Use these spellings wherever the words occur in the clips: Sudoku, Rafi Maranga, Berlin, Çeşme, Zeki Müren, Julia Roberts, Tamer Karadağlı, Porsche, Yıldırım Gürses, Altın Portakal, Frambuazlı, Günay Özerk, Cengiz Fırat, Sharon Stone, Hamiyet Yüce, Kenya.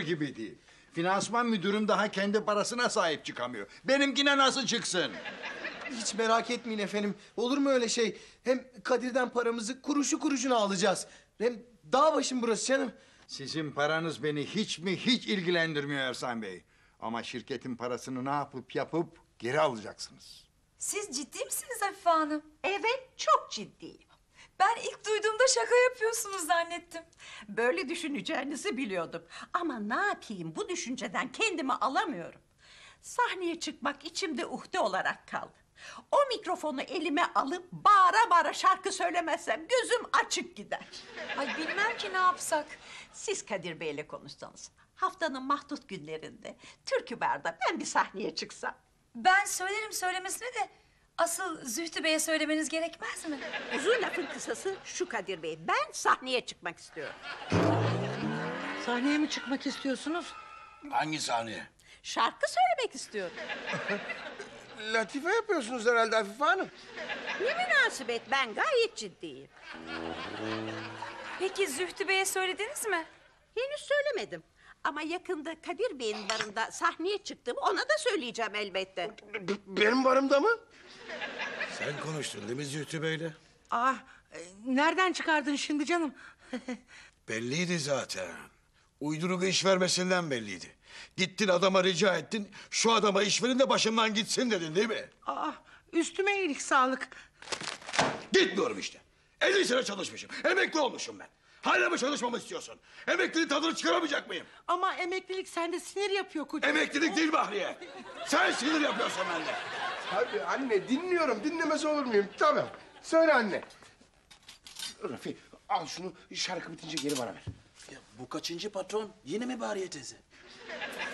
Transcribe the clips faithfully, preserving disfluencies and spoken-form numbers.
olduğu gibi değil. Finansman müdürüm daha kendi parasına sahip çıkamıyor. Benimkine nasıl çıksın? Hiç merak etmeyin efendim. Olur mu öyle şey? Hem Kadir'den paramızı kuruşu kuruşuna alacağız. Hem dağ başım burası canım. Sizin paranız beni hiç mi hiç ilgilendirmiyor Ersan Bey. Ama şirketin parasını ne yapıp yapıp geri alacaksınız. Siz ciddi misiniz Afife Hanım? Evet, çok ciddiyim. Ben ilk duyduğumda şaka yapıyorsunuz zannettim. Böyle düşüneceğinizi biliyordum. Ama ne yapayım, bu düşünceden kendimi alamıyorum. Sahneye çıkmak içimde uhde olarak kaldı. O mikrofonu elime alıp bağıra bağıra şarkı söylemezsem gözüm açık gider. Ay bilmem ki ne yapsak. Siz Kadir Bey'le konuşsanız. Haftanın mahdut günlerinde Türkü Bar'da ben bir sahneye çıksam. Ben söylerim söylemesine de asıl Zühtü Bey'e söylemeniz gerekmez mi? Uzun lafın kısası şu Kadir Bey, ben sahneye çıkmak istiyorum. Sahneye mi çıkmak istiyorsunuz? Hangi sahneye? Şarkı söylemek istiyorum. Latife yapıyorsunuz herhalde Afife Hanım. Ne münasebet, ben gayet ciddiyim. Peki Zühtü Bey'e söylediniz mi? Henüz söylemedim. Ama yakında Kadir Bey'in barında sahneye çıktım, ona da söyleyeceğim elbette. Benim barımda mı? Sen konuştun değil mi Zühtü Bey'le? Ah, e, nereden çıkardın şimdi canım? Belliydi zaten. Uyduruk iş vermesinden belliydi. Gittin adama rica ettin, şu adama iş verin de başımdan gitsin dedin değil mi? Ah, üstüme iyilik sağlık. Gitmiyorum işte. elli sene çalışmışım, emekli olmuşum ben. Hala mı çalışmamı istiyorsun? Emekliliğin tadını çıkaramayacak mıyım? Ama emeklilik sende sinir yapıyor kocam. Emeklilik değil Bahriye. Sen sinir yapıyorsun anne. Tabii anne, dinliyorum. Dinlemez olur muyum? Tamam. Söyle anne. Rafi, al şunu. Şarkı bitince geri bana ver. Ya bu kaçıncı patron? Yine mi Bahriye teyze?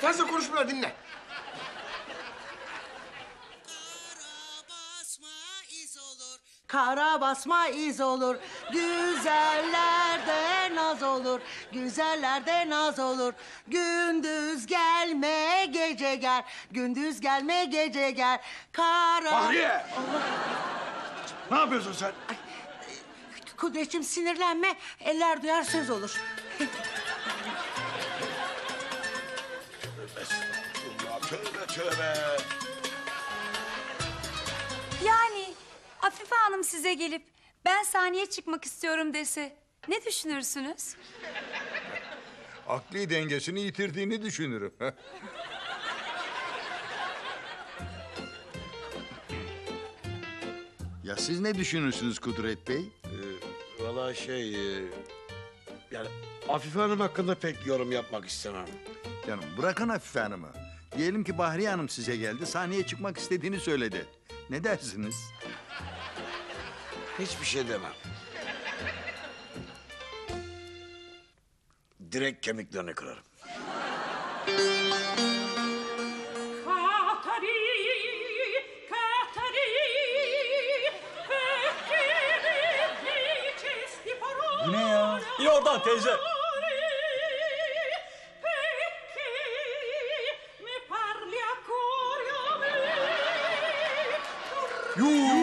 Fazla konuşmalar, dinle. Kara basma iz olur, güzellerde naz olur, güzellerde naz olur. Gündüz gelme gece gel, gündüz gelme gece gel. Kara... Bahriye! Ne yapıyorsun sen? Ay, Kudretciğim sinirlenme, eller duyar söz olur. Estağfurullah, tövbe tövbe. Yani... Afife Hanım size gelip ben sahneye çıkmak istiyorum dese ne düşünürsünüz? Akli dengesini yitirdiğini düşünürüm. Ya siz ne düşünürsünüz Kudret Bey? Ee, vallahi şey yani Afife Hanım hakkında pek yorum yapmak istemem. Canım bırakın Afife Hanım'ı. Diyelim ki Bahriye Hanım size geldi, sahneye çıkmak istediğini söyledi. Ne dersiniz? Hiçbir şey demem. Direkt kemiklerini kırarım. Bu ne ya? İyi oradan teyze. Yuh!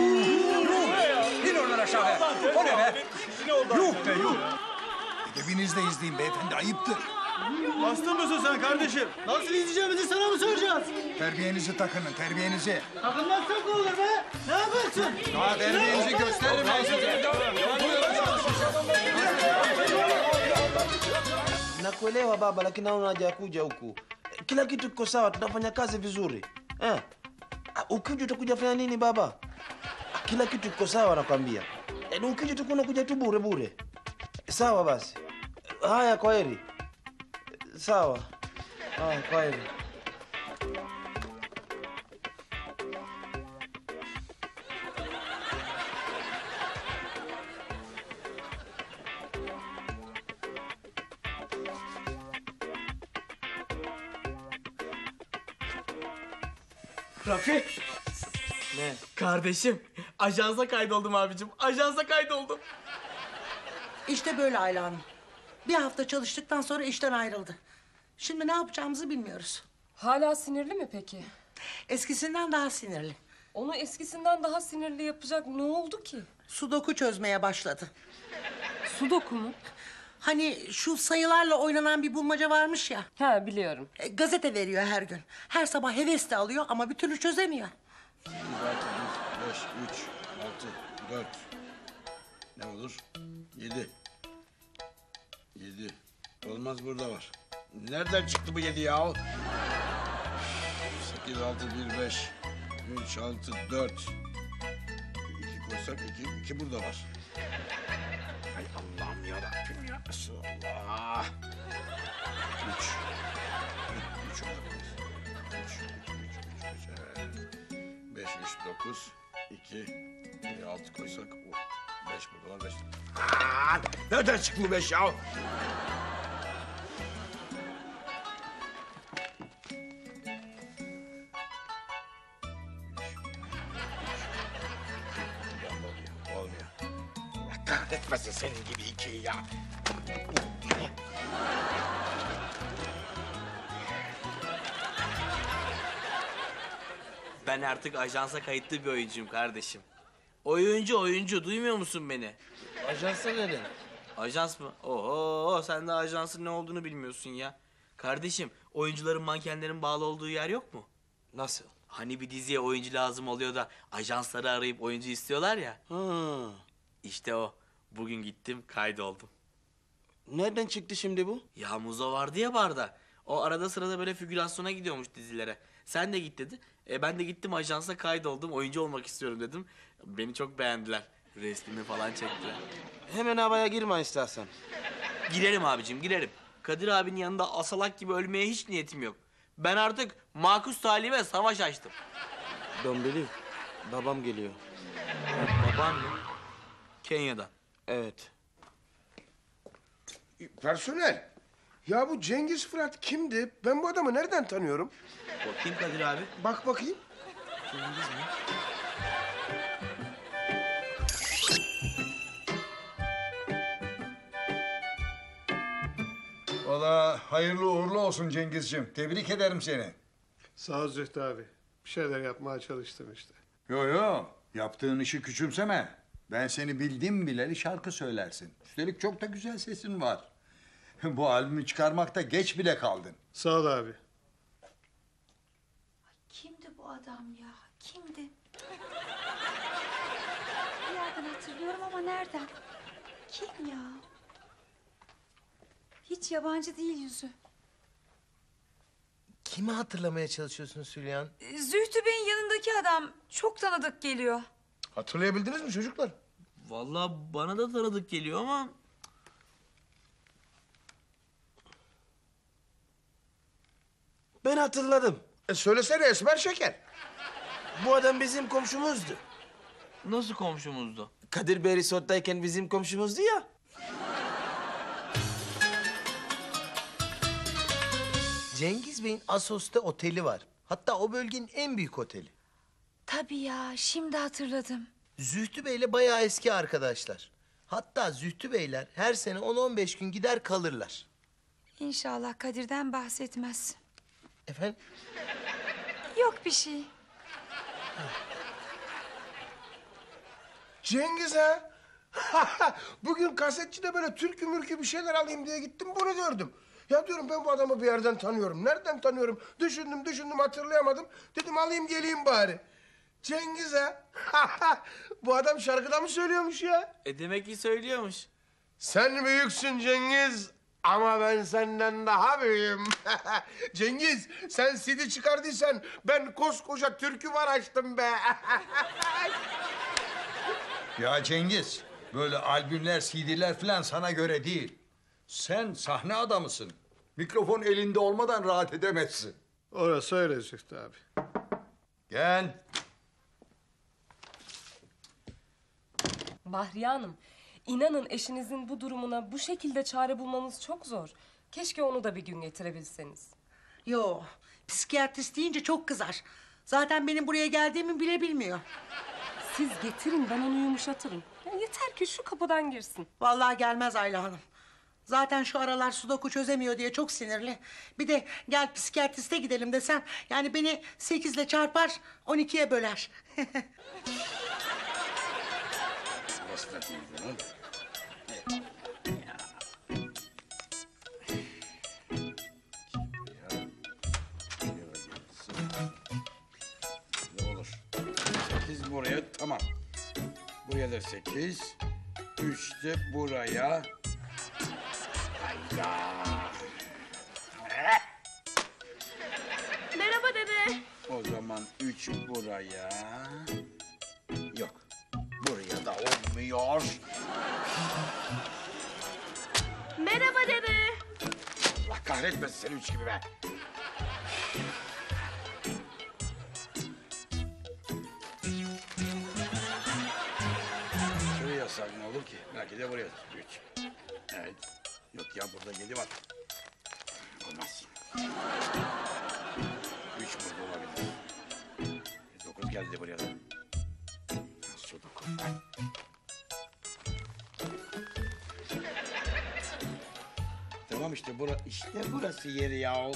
O ne be? Yuh be yuh! Edevinizle izleyin beyefendi, ayıptır. Hasta mısın sen kardeşim? Nasıl izleyeceğimizi sana mı soracağız? Terbiyenizi takının, terbiyenizi. Takınmazsak ne olur be? Ne yaparsın? Daha terbiyenizi gösteririm ben size. Nakuelewa baba, lakini naona hajakuja huku. Kila kitu kiko sawa, tunafanya kazi vizuri. Ukija utakuja fanya nini baba? Kila kitu kiko sawa nakwambia. Ukija tu kunakuja tu bure bure. Sawa basi. Haya kwaheri. Sawa. Haya kwaheri. Rafik. Ne? Kardeşim. Ajansa kaydoldum abicim, ajansa kaydoldum. İşte böyle Ayla Hanım. Bir hafta çalıştıktan sonra işten ayrıldı. Şimdi ne yapacağımızı bilmiyoruz. Hala sinirli mi peki? Eskisinden daha sinirli. Onu eskisinden daha sinirli yapacak ne oldu ki? Sudoku çözmeye başladı. Sudoku mu? Hani şu sayılarla oynanan bir bulmaca varmış ya. Ha, biliyorum. E, gazete veriyor her gün. Her sabah hevesle alıyor ama bir türlü çözemiyor. iki, dört, beş, üç, altı, dört. Ne olur? Yedi. Yedi. Olmaz, burada var. Nereden çıktı bu yedi ya? Sekiz, altı, bir, beş, üç, altı, dört. İki koysak iki, iki burada var. Ay Allah'ım yarabbim ya. Resulallah. Üç. Üç, üç, üç, üç, üç, üç. Beş, üç, dokuz, iki, bir, altı koysak o. Beş burada var, beş. Aa, nereden çıktı bu beş ya? Kahretmesin senin gibi ikiyi ya. Ben artık ajansa kayıtlı bir oyuncuyum kardeşim. Oyuncu oyuncu, duymuyor musun beni? Ajansa verin. Ajans mı? Oho, sen de ajansın ne olduğunu bilmiyorsun ya. Kardeşim, oyuncuların, mankenlerin bağlı olduğu yer yok mu? Nasıl? Hani bir diziye oyuncu lazım oluyor da ajansları arayıp oyuncu istiyorlar ya. Hı. İşte o. Bugün gittim, kaydoldum. Nereden çıktı şimdi bu? Ya Muzo vardı ya barda. O arada sırada böyle figürasyona gidiyormuş dizilere. Sen de git dedi. E ben de gittim ajansa kaydoldum. Oyuncu olmak istiyorum dedim. Beni çok beğendiler. Resmimi falan çektiler. Hemen havaya girme istersen. Girerim abicim, girerim. Kadir abinin yanında asalak gibi ölmeye hiç niyetim yok. Ben artık makus talime savaş açtım. Dombili, babam geliyor. Babam mı? Kenya'dan. Evet. Personel, ya bu Cengiz Fırat kimdi? Ben bu adamı nereden tanıyorum? O kim Kadir abi? Bak bakayım. Cengiz mi? Valla hayırlı uğurlu olsun Cengizciğim. Tebrik ederim seni. Sağ ol Zühtü abi. Bir şeyler yapmaya çalıştım işte. Yo yo, yaptığın işi küçümseme. Ben seni bildim bileli şarkı söylersin. Üstelik çok da güzel sesin var. Bu albümü çıkarmakta geç bile kaldın. Sağ ol abi. Ay, kimdi bu adam ya? Kimdi? Bir yerden hatırlıyorum ama nereden? Kim ya? Hiç yabancı değil yüzü. Kimi hatırlamaya çalışıyorsunuz Hülyan? Zühtü Bey'in yanındaki adam. Çok tanıdık geliyor. Hatırlayabildiniz mi çocuklar? Vallahi bana da tanıdık geliyor ama... Ben hatırladım. E söylesene Esmer Şeker. Bu adam bizim komşumuzdu. Nasıl komşumuzdu? Kadir Bey Risot'tayken bizim komşumuzdu ya. Cengiz Bey'in Assos'ta oteli var. Hatta o bölgenin en büyük oteli. Tabii ya, şimdi hatırladım. Zühtü Bey'le bayağı eski arkadaşlar. Hatta Zühtü Beyler her sene on on beş gün gider kalırlar. İnşallah Kadir'den bahsetmez. Efendim? Yok bir şey. Ha. Cengiz ha? Bugün kasetçide böyle türkü mürkü bir şeyler alayım diye gittim, bunu gördüm. Ya diyorum ben bu adamı bir yerden tanıyorum. Nereden tanıyorum? Düşündüm düşündüm hatırlayamadım. Dedim alayım geleyim bari. Cengiz ha? Bu adam şarkıda mı söylüyormuş ya? E demek ki söylüyormuş. Sen büyüksün Cengiz ama ben senden daha büyüğüm. Cengiz sen C D çıkardıysan ben koskoca türkü var açtım be. Ya Cengiz böyle albümler, C D'ler falan sana göre değil. Sen sahne adamısın. Mikrofon elinde olmadan rahat edemezsin. Orası öyle Zühtü abi. Gel. Bahriye Hanım, inanın eşinizin bu durumuna bu şekilde çare bulmanız çok zor. Keşke onu da bir gün getirebilseniz. Yo, psikiyatrist deyince çok kızar. Zaten benim buraya geldiğimi bile bilmiyor. Siz getirin, ben onu yumuşatırım. Ya yeter ki şu kapıdan girsin. Vallahi gelmez Ayla Hanım. Zaten şu aralar Sudoku çözemiyor diye çok sinirli. Bir de gel psikiyatriste gidelim desem... ...yani beni sekizle çarpar, on ikiye böler. Ne olur? Sekiz buraya, tamam. Buraya da sekiz. Üç de buraya. Allah! Merhaba dede. O zaman üç buraya. Yok. Buraya da olmuyor. Merhaba dede. Allah kahretmesin seni üç gibi be. Şuraya yazsak ne olur ki? Belki de buraya yazsak üç. Evet. Yok ya, burada yedi var. Olmaz. Üç burada olabilir. Dokuz geldi buraya da. Sudoku. Tamam işte, bura, işte burası yeri ya.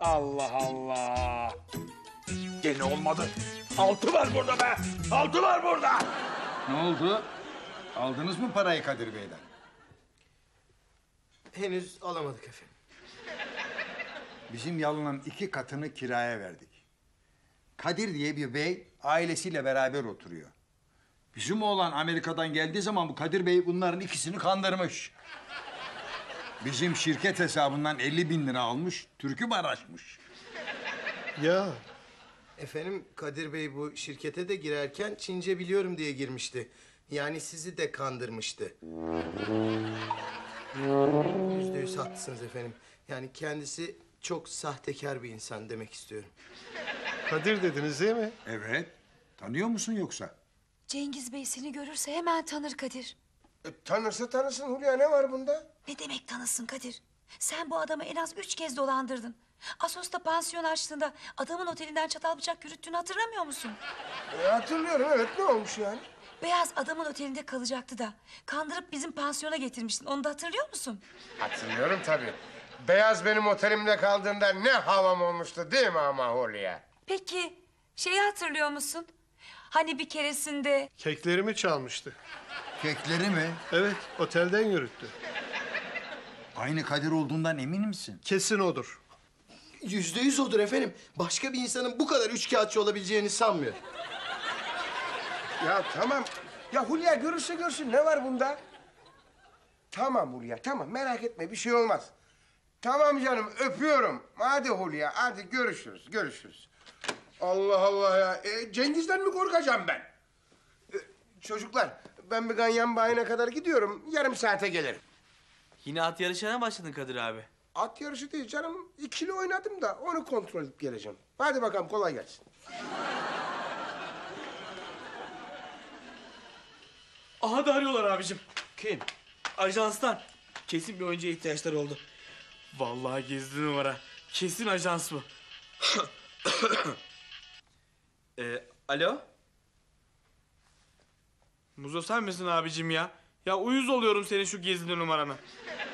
Allah Allah. Gene olmadı. Altı var burada be. Altı var burada. Ne oldu? Aldınız mı parayı Kadir Bey'den? Henüz alamadık efendim. Bizim yalının iki katını kiraya verdik. Kadir diye bir bey ailesiyle beraber oturuyor. Bizim oğlan Amerika'dan geldiği zaman bu Kadir Bey bunların ikisini kandırmış. Bizim şirket hesabından elli bin lira almış, türkü barajmış. Ya. Efendim Kadir Bey bu şirkete de girerken Çince biliyorum diye girmişti. Yani sizi de kandırmıştı. Yüzde yüz haklısınız efendim. Yani kendisi çok sahtekar bir insan demek istiyorum. Kadir dediniz değil mi? Evet. Tanıyor musun yoksa? Cengiz Bey seni görürse hemen tanır Kadir. E, tanırsa tanısın Hulya, ne var bunda? Ne demek tanısın Kadir? Sen bu adamı en az üç kez dolandırdın. Asos'ta pansiyon açtığında adamın otelinden çatal bıçak yürüttüğünü hatırlamıyor musun? E, hatırlıyorum evet, ne olmuş yani? Beyaz adamın otelinde kalacaktı da kandırıp bizim pansiyona getirmiştin, onu da hatırlıyor musun? Hatırlıyorum tabii. Beyaz benim otelimde kaldığında ne havam olmuştu değil mi ama Hulya? Peki şeyi hatırlıyor musun? Hani bir keresinde... Keklerimi çalmıştı. Kekleri mi? Evet, otelden yürüttü. Aynı Kadir olduğundan emin misin? Kesin odur. Yüzde yüz odur efendim. Başka bir insanın bu kadar üçkağıtçı olabileceğini sanmıyorum. Ya tamam. Ya Hulya görürse görsün, ne var bunda? Tamam Hulya, tamam. Merak etme, bir şey olmaz. Tamam canım, öpüyorum. Hadi Hulya, hadi görüşürüz, görüşürüz. Allah Allah ya. E, Cengiz'den mi korkacağım ben? E, çocuklar, ben bir ganyan bayına kadar gidiyorum. Yarım saate gelirim. Yine at yarışına başladın Kadir abi. At yarışı değil canım. İkili oynadım da onu kontrol edip geleceğim. Hadi bakalım, kolay gelsin. Aha da arıyorlar abicim. Kim? Ajanstan. Kesin bir oyuncuya ihtiyaçları oldu. Vallahi gizli numara. Kesin ajans bu. ee, alo? Muzo sen misin abicim ya? Ya uyuz oluyorum senin şu gizli numarana.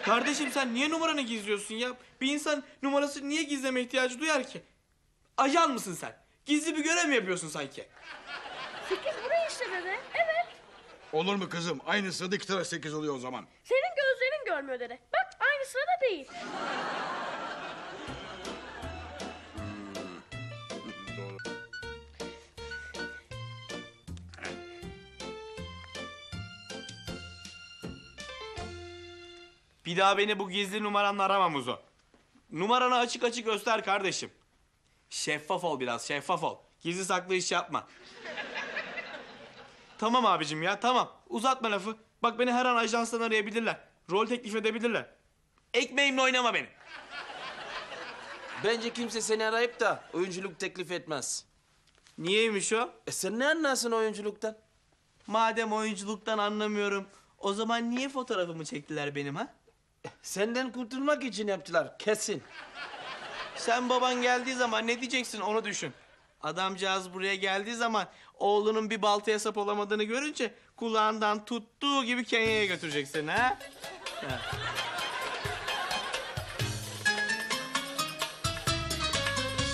Kardeşim sen niye numaranı gizliyorsun ya? Bir insan numarası niye gizleme ihtiyacı duyar ki? Ajan mısın sen? Gizli bir görev mi yapıyorsun sanki? Sekiz buraya işte dede. Evet. Olur mu kızım? Aynı sırada iki taraf sekiz oluyor o zaman. Senin gözlerin görmüyor dede. Bak aynı sırada değil. Hmm. Doğru. Bir daha beni bu gizli numaranla arama Muzo. Numaranı açık açık göster kardeşim. Şeffaf ol biraz, şeffaf ol. Gizli saklı iş yapma. Tamam abicim ya, tamam. Uzatma lafı. Bak beni her an ajanstan arayabilirler. Rol teklif edebilirler. Ekmeğimle oynama beni. Bence kimse seni arayıp da oyunculuk teklif etmez. Niyeymiş o? E sen ne anlarsın oyunculuktan? Madem oyunculuktan anlamıyorum, o zaman niye fotoğrafımı çektiler benim ha? E, senden kurtulmak için yaptılar, kesin. Sen baban geldiği zaman ne diyeceksin onu düşün. Adamcağız buraya geldiği zaman oğlunun bir baltaya sap olamadığını görünce kulağından tuttuğu gibi Kenya'ya götürecek seni ha? Ha.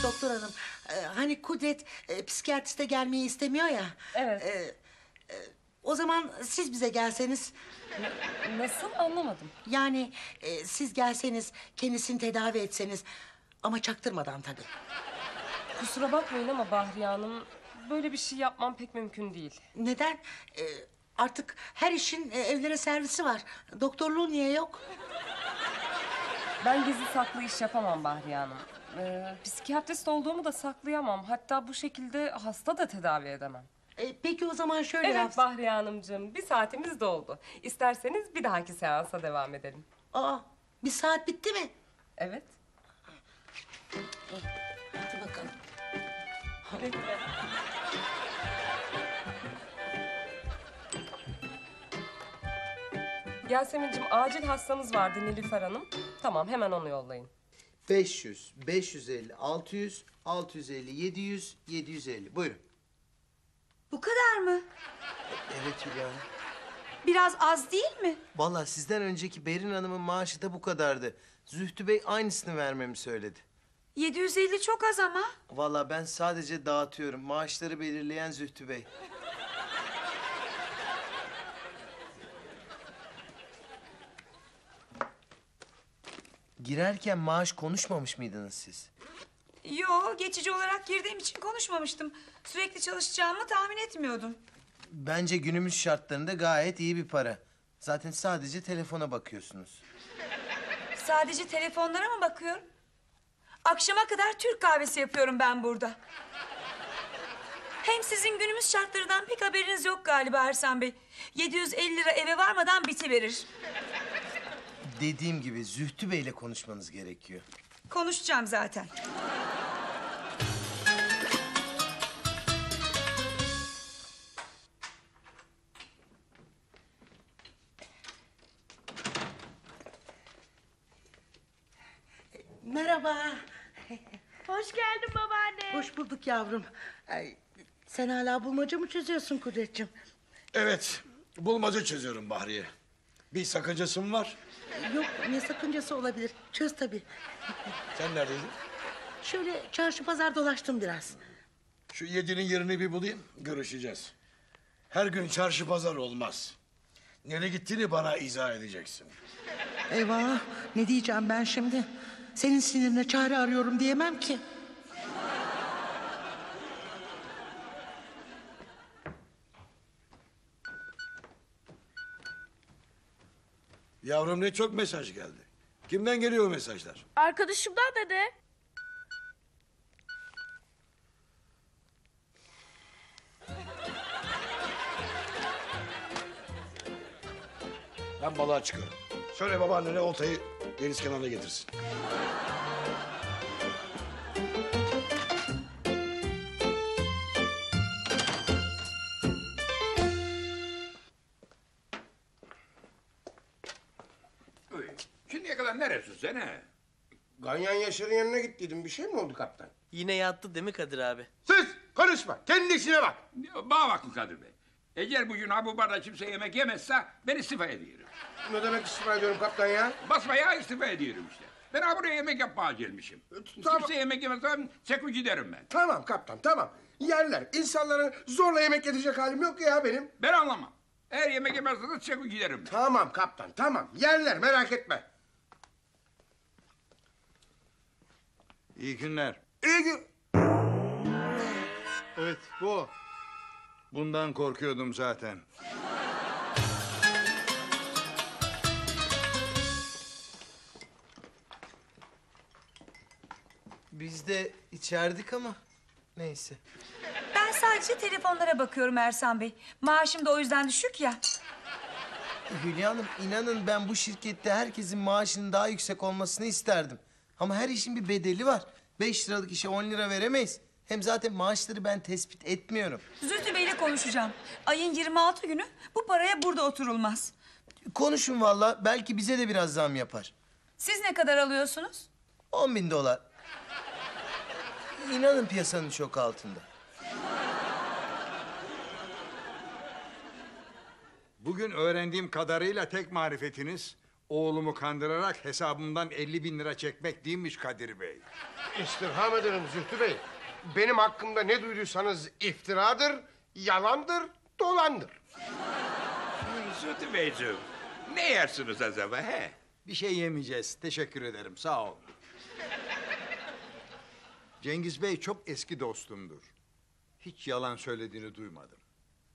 Doktor hanım, e, hani Kudret e, psikiyatriste gelmeyi istemiyor ya. Evet. E, e, o zaman siz bize gelseniz. N- nasıl anlamadım. Yani e, siz gelseniz kendisini tedavi etseniz ama çaktırmadan tabii. Kusura bakmayın ama Bahriye Hanım, böyle bir şey yapmam pek mümkün değil. Neden? Ee, artık her işin evlere servisi var. Doktorluğu niye yok? Ben gizli saklı iş yapamam Bahriye Hanım. Ee, psikiyatrist olduğumu da saklayamam. Hatta bu şekilde hasta da tedavi edemem. Ee, peki o zaman şöyle yapsın. Evet Bahriye Hanımcığım, bir saatimiz doldu. İsterseniz bir dahaki seansa devam edelim. Aa, bir saat bitti mi? Evet. Hadi bakalım. Hadi. Yasemin'cim, acil hastamız vardı Nilüfer Hanım. Tamam, hemen onu yollayın. beş yüz, beş yüz elli, altı yüz, altı yüz elli, yedi yüz, yedi yüz elli. Buyurun. Bu kadar mı? Evet Hülya Hanım. Biraz az değil mi? Vallahi sizden önceki Berin Hanım'ın maaşı da bu kadardı. Zühtü Bey aynısını vermemi söyledi. yedi yüz elli çok az ama. Vallahi ben sadece dağıtıyorum. Maaşları belirleyen Zühtü Bey. Girerken maaş konuşmamış mıydınız siz? Yo, geçici olarak girdiğim için konuşmamıştım. Sürekli çalışacağımı tahmin etmiyordum. Bence günümüz şartlarında gayet iyi bir para. Zaten sadece telefona bakıyorsunuz. Sadece telefonlara mı bakıyorum? Akşama kadar Türk kahvesi yapıyorum ben burada. Hem sizin günümüz şartlarından pek haberiniz yok galiba Ersan Bey. yedi yüz elli lira eve varmadan bitiverir. Dediğim gibi Zühtü Bey'le konuşmanız gerekiyor. Konuşacağım zaten. Merhaba. Hoş geldin babaanne. Hoş bulduk yavrum. Ay, sen hala bulmaca mı çözüyorsun Kudretciğim? Evet, bulmaca çözüyorum Bahriye. Bir sakıncası mı var? Yok, ne sakıncası olabilir? Çöz tabii. Sen neredeydin? Şöyle çarşı pazar dolaştım biraz. Şu yedinin yerini bir bulayım, görüşeceğiz. Her gün çarşı pazar olmaz. Nereye gittiğini bana izah edeceksin. Eyvah, ne diyeceğim ben şimdi? Senin sinirine çare arıyorum diyemem ki. Yavrum ne çok mesaj geldi. Kimden geliyor o mesajlar? Arkadaşımdan dede. Ben balığa çıkıyorum. Söyle babaannene oltayı deniz kenarına getirsin. Sene. Ganyan Yaşar'ın yanına gittiydim. Bir şey mi oldu kaptan? Yine yattı değil mi Kadir abi? Sus! Konuşma! Kendi işine bak! Bana bakın Kadir Bey. Eğer bugün ha bu barda kimse yemek yemezse ben istifa ediyorum. Ne demek istifa ediyorum kaptan ya? Basmaya istifa ediyorum işte. Ben ha buraya yemek yapmaya gelmişim. Tamam. Kimse yemek yemezsem çekip giderim ben. Tamam kaptan tamam. Yerler. İnsanlara zorla yemek yedirecek halim yok ya benim. Ben anlamam. Eğer yemek yemezseniz çekip giderim ben. Tamam kaptan tamam. Yerler merak etme. İyi günler. İyi gün... Evet, bu. Bundan korkuyordum zaten. Biz de içerdik ama neyse. Ben sadece telefonlara bakıyorum Ersan Bey. Maaşım da o yüzden düşük ya. Hülya Hanım, inanın ben bu şirkette herkesin maaşının daha yüksek olmasını isterdim. Ama her işin bir bedeli var. Beş liralık işe on lira veremeyiz. Hem zaten maaşları ben tespit etmiyorum. Zühtü Bey'le konuşacağım. Ayın yirmi altı günü bu paraya burada oturulmaz. Konuşun vallahi, belki bize de biraz zam yapar. Siz ne kadar alıyorsunuz? On bin dolar. İnanın piyasanın şok altında. Bugün öğrendiğim kadarıyla tek marifetiniz... oğlumu kandırarak hesabımdan elli bin lira çekmek değilmiş Kadir Bey. İstirham ederim Zühtü Bey. Benim hakkımda ne duyduysanız iftiradır, yalandır, dolandır. Zühtü Beyciğim, ne yersiniz acaba he? Bir şey yemeyeceğiz, teşekkür ederim, sağ olun. Cengiz Bey çok eski dostumdur. Hiç yalan söylediğini duymadım.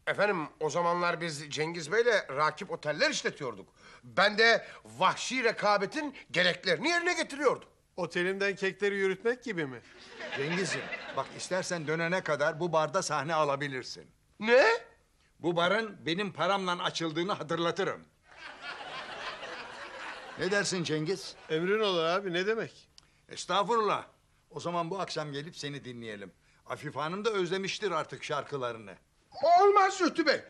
Efendim, o zamanlar biz Cengiz Bey'le rakip oteller işletiyorduk. Ben de vahşi rekabetin gereklerini yerine getiriyordum. Otelimden kekleri yürütmek gibi mi? Cengiz'im, bak istersen dönene kadar bu barda sahne alabilirsin. Ne? Bu barın benim paramla açıldığını hatırlatırım. Ne dersin Cengiz? Emrin olur abi, ne demek? Estağfurullah. O zaman bu akşam gelip seni dinleyelim. Afife Hanım da özlemiştir artık şarkılarını. Olmaz Zühtü Bey.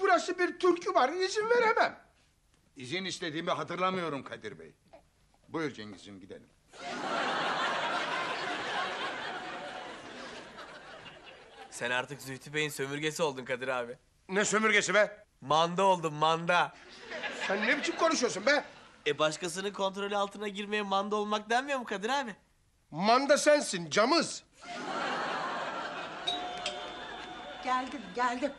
Burası bir türkü var, izin veremem. İzin istediğimi hatırlamıyorum Kadir Bey. Buyur Cengiz'im, gidelim. Sen artık Zühtü Bey'in sömürgesi oldun Kadir abi. Ne sömürgesi be? Manda oldun, manda. Sen ne biçim konuşuyorsun be? E başkasının kontrolü altına girmeye manda olmak denmiyor mu Kadir abi? Manda sensin, camız. Geldim, geldim.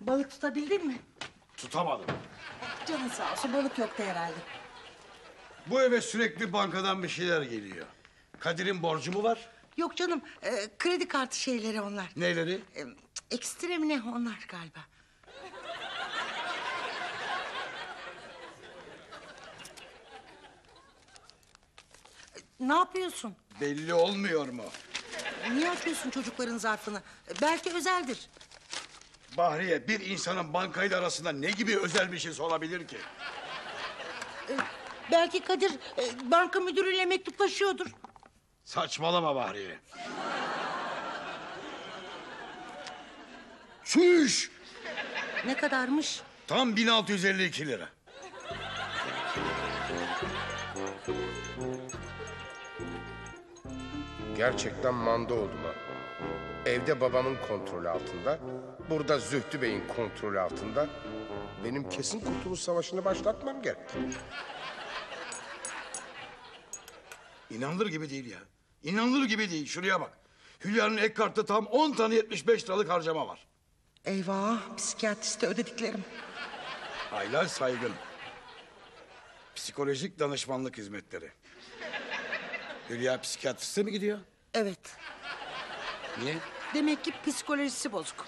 Balık tutabildin mi? Tutamadım. Canın sağ olsun, balık yoktu herhalde. Bu eve sürekli bankadan bir şeyler geliyor. Kadir'in borcu mu var? Yok canım, e, kredi kartı şeyleri onlar. Neleri? E, ekstra mı ne onlar galiba. Ne yapıyorsun? Belli olmuyor mu? Niye açıyorsun çocukların zarfını? Belki özeldir. Bahriye, bir insanın bankayla arasında ne gibi özel bir şey olabilir ki? Ee, belki Kadir e, banka müdürüyle mektuplaşıyordur. Saçmalama Bahriye. Çüş! Ne kadarmış? Tam bin altı yüz elli iki lira. Gerçekten manda oldular. Evde babamın kontrolü altında, burada Zühtü Bey'in kontrolü altında. Benim kesin Kurtuluş Savaşı'nı başlatmam gerek. İnanılır gibi değil ya. İnanılır gibi değil. Şuraya bak. Hülya'nın ek kartta tam on tane yetmiş beş liralık harcama var. Eyvah, psikiyatriste ödediklerim. Aylar saygın. Psikolojik danışmanlık hizmetleri. Hülya psikiyatriste mi gidiyor? Evet. Niye? Demek ki psikolojisi bozuk.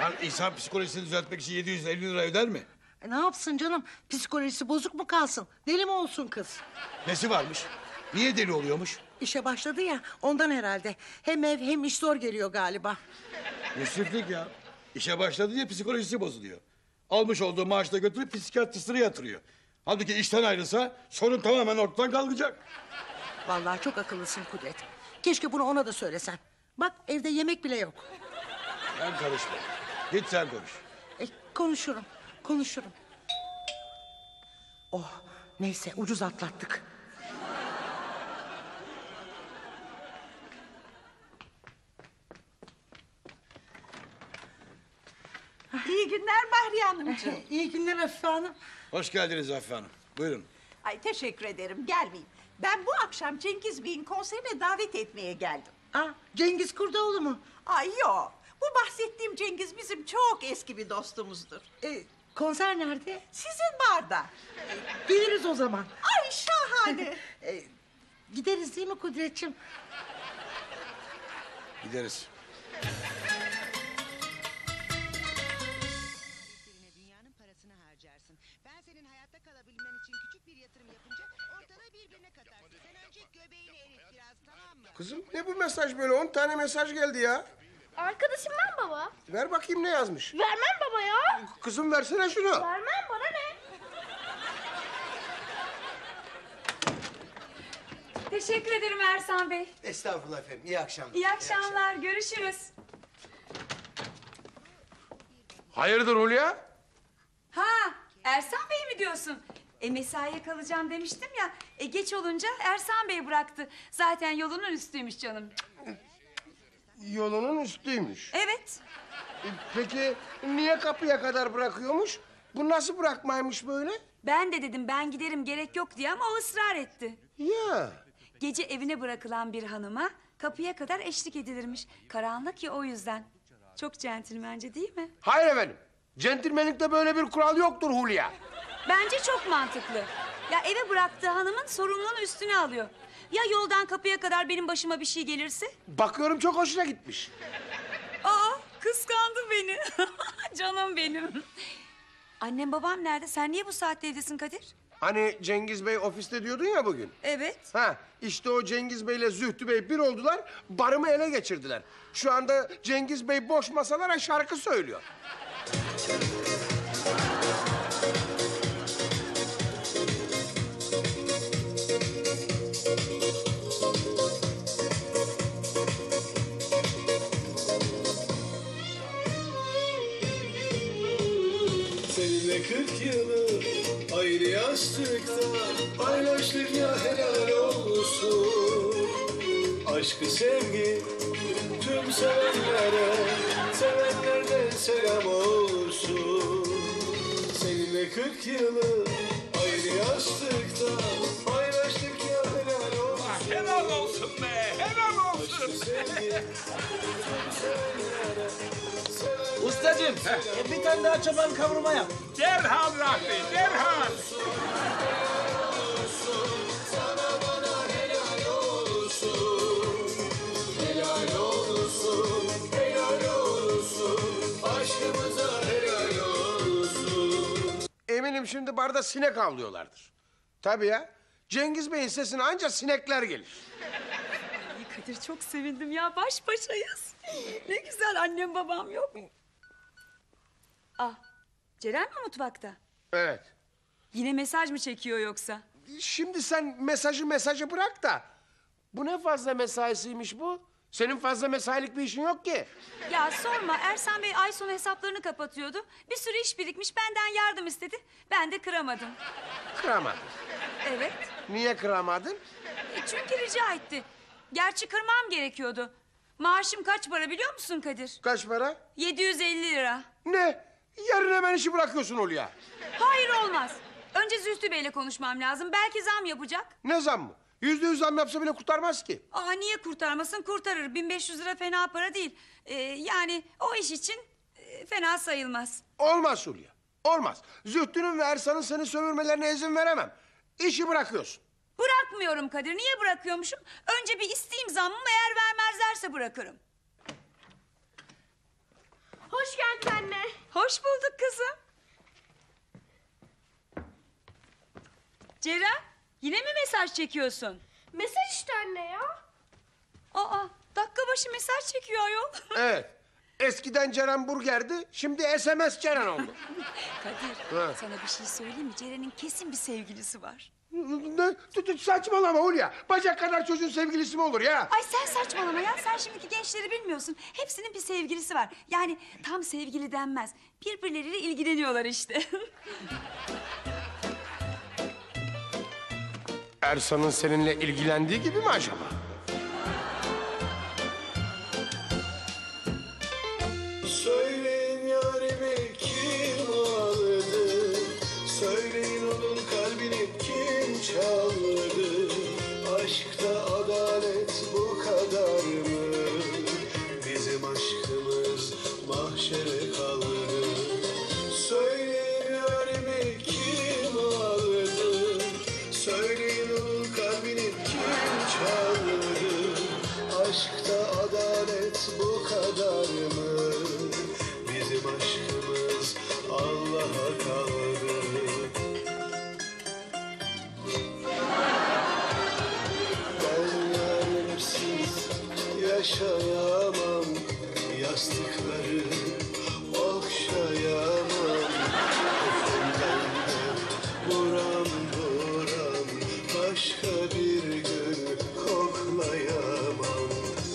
Yani insan psikolojisini düzeltmek için yedi yüz elli lira öder mi? E ne yapsın canım? Psikolojisi bozuk mu kalsın? Deli mi olsun kız? Nesi varmış? Niye deli oluyormuş? İşe başladı ya, ondan herhalde. Hem ev hem iş zor geliyor galiba. Müsriflik ya. İşe başladı diye psikolojisi bozuluyor. Almış olduğu maaşla götürüp psikiyatristine yatırıyor. Halbuki işten ayrılsa sorun tamamen ortadan kalkacak. Vallahi çok akıllısın Kudret. Keşke bunu ona da söylesen. Bak evde yemek bile yok. Ben karışmam. Git sen konuş. E, konuşurum, konuşurum. Oh, neyse ucuz atlattık. İyi günler Bahriye Hanımcığım. İyi günler Afife Hanım. Hoş geldiniz Afife Hanım. Buyurun. Ay teşekkür ederim, gelmeyeyim. Ben bu akşam Cengiz Bey'in konserine davet etmeye geldim. Aa, Cengiz Kurdoğlu mu? Ay yok, bu bahsettiğim Cengiz bizim çok eski bir dostumuzdur. Ee, konser nerede? Sizin barda. Ee, geliriz o zaman. Ay şahane. ee, gideriz değil mi Kudretciğim? Gideriz. Kızım ne bu mesaj böyle? On tane mesaj geldi ya. Arkadaşımdan baba. Ver bakayım ne yazmış. Vermem baba ya. Kızım versene şunu. Vermem, bana ne? Teşekkür ederim Ersan Bey. Estağfurullah efendim, iyi akşamlar. İyi akşamlar, iyi akşamlar. Görüşürüz. Hayırdır Hulya? Ha, Ersan Bey mi diyorsun? E mesaiye kalacağım demiştim ya, e geç olunca Ersan Bey bıraktı. Zaten yolunun üstüymüş canım. Yolunun üstüymüş? Evet. E, peki niye kapıya kadar bırakıyormuş? Bu nasıl bırakmaymış böyle? Ben de dedim ben giderim gerek yok diye ama o ısrar etti. Ya. Gece evine bırakılan bir hanıma kapıya kadar eşlik edilirmiş. Karanlık ya o yüzden. Çok centilmence değil mi? Hayır efendim. Centilmenlikte böyle bir kural yoktur Hulya. Bence çok mantıklı. Ya eve bıraktığı hanımın sorumluluğunu üstüne alıyor. Ya yoldan kapıya kadar benim başıma bir şey gelirse? Bakıyorum çok hoşuna gitmiş. Aa, kıskandı beni. Canım benim. Annem babam nerede? Sen niye bu saatte evdesin Kadir? Hani Cengiz Bey ofiste diyordun ya bugün. Evet. Ha, işte o Cengiz Bey'le Zühtü Bey bir oldular, barımı ele geçirdiler. Şu anda Cengiz Bey boş masalara şarkı söylüyor. Seninle kırk yılı ayrı yastıkta paylaştık ya helal olsun. Aşkı sevgi tüm sevenlere, sevenlerden selam olsun. Seninle kırk yılı ayrı yastıkta paylaştık ya helal olsun. Helal olsun be, helal olsun. Sevgi, ustacığım, e, bir tane daha çoban kavurma yap. Derhal Rahmi, derhal. Eminim şimdi barda sinek avlıyorlardır. Tabii ya, Cengiz Bey'in sesine ancak sinekler gelir. Ay Kadir, çok sevindim ya, baş başayız. Ne güzel, annem babam yok. Ah, Ceren mi mutfakta? Evet. Yine mesaj mı çekiyor yoksa? Şimdi sen mesajı mesajı bırak da... bu ne fazla mesaisiymiş bu? Senin fazla mesailik bir işin yok ki. Ya sorma, Ersan Bey ay sonu hesaplarını kapatıyordu. Bir sürü iş birikmiş, benden yardım istedi. Ben de kıramadım. Kıramadın? Evet. Niye kıramadın? E çünkü rica etti. Gerçi kırmam gerekiyordu. Maaşım kaç para biliyor musun Kadir? Kaç para? yedi yüz elli lira. Ne? Yarın hemen işi bırakıyorsun Hulya. Hayır olmaz. Önce Zühtü Bey'le konuşmam lazım. Belki zam yapacak. Ne zam mı? Yüzde yüz zam yapsa bile kurtarmaz ki. Aa, niye kurtarmasın? Kurtarır. bin beş yüz lira fena para değil. Ee, yani o iş için e, fena sayılmaz. Olmaz Hulya. Olmaz. Zühtü'nün ve Ersan'ın seni sömürmelerine izin veremem. İşi bırakıyorsun. Bırakmıyorum Kadir. Niye bırakıyormuşum? Önce bir isteyeyim zammımı. Eğer vermezlerse bırakırım. Hoş geldin anne. Hoş bulduk kızım. Ceren, yine mi mesaj çekiyorsun? Mesaj işte anne ya. Aa, dakika başı mesaj çekiyor ayol. Evet. Eskiden Ceren burgerdi, şimdi S M S Ceren oldu. Kadir, ha, sana bir şey söyleyeyim mi? Ceren'in kesin bir sevgilisi var. Ne? Saçmalama Hulya. Bacak kadar çocuğun sevgilisi mi olur ya? Ay sen saçmalama ya. Sen şimdiki gençleri bilmiyorsun. Hepsinin bir sevgilisi var. Yani tam sevgili denmez. Birbirleriyle ilgileniyorlar işte. Ersan'ın seninle ilgilendiği gibi mi acaba? Söyleyin yarimi kim ağladı? Söyleyin onun kalbini kim çaldı? Aşkta adalet bu kadar mı? Bizim aşkımız mahşere kaldı. Söyleyin yarimi kim ağladı? Söyleyin onun kalbini kim çaldı? Aşkta adalet bu kadar mı? Bizim aşkımız Allah'a kaldı. Yaşayamam, yastıkları okşayamam. Efendim buram buram, başka bir gün koklayamam.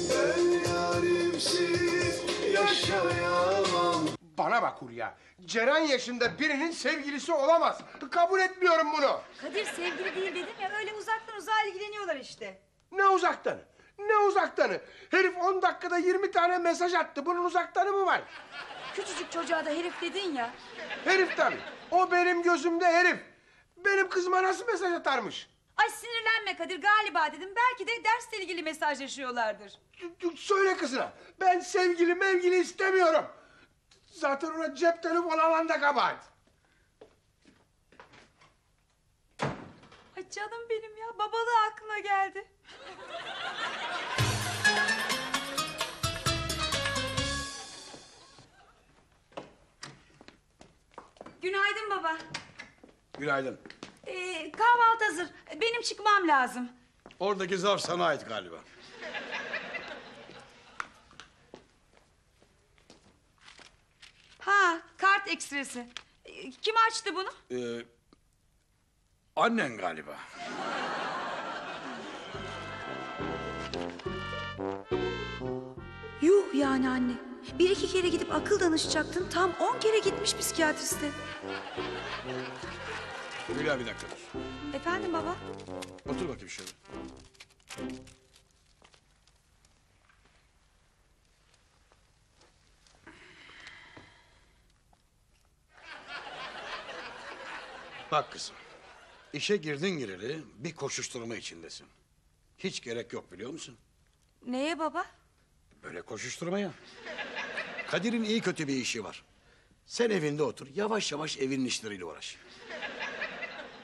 Ben yarimsiz yaşayamam. Bana bak Hulya, Ceren yaşında birinin sevgilisi olamaz. Kabul etmiyorum bunu. Kadir, sevgili değil dedim ya, öyle uzaktan uzağa ilgileniyorlar işte. Ne uzaktan? Ne uzaktanı? Herif on dakikada yirmi tane mesaj attı. Bunun uzaktanı mı var? Küçücük çocuğa da herif dedin ya. Herif tabii. O benim gözümde herif. Benim kızıma nasıl mesaj atarmış? Ay sinirlenme Kadir, galiba dedim. Belki de dersle ilgili mesajlaşıyorlardır. Söyle kızına. Ben sevgili mevgili istemiyorum. Zaten ona cep telefonu alan da kabahat. canım benim ya. Babalığı aklına geldi. Günaydın baba. Günaydın. Ee, kahvaltı hazır. Benim çıkmam lazım. Oradaki zarf sana ait galiba. Ha, kart ekstresi. Kim açtı bunu? Ee, annen galiba. Yuh yani anne. Bir iki kere gidip akıl danışacaktın. Tam on kere gitmiş psikiyatriste. Hülya bir dakika. Efendim baba? Otur bakayım şöyle. Bak kızım, işe girdin gireli bir koşuşturma içindesin. Hiç gerek yok biliyor musun? Neye baba? Böyle koşuşturmaya. Kadir'in iyi kötü bir işi var. Sen evinde otur, yavaş yavaş evin işleriyle uğraş.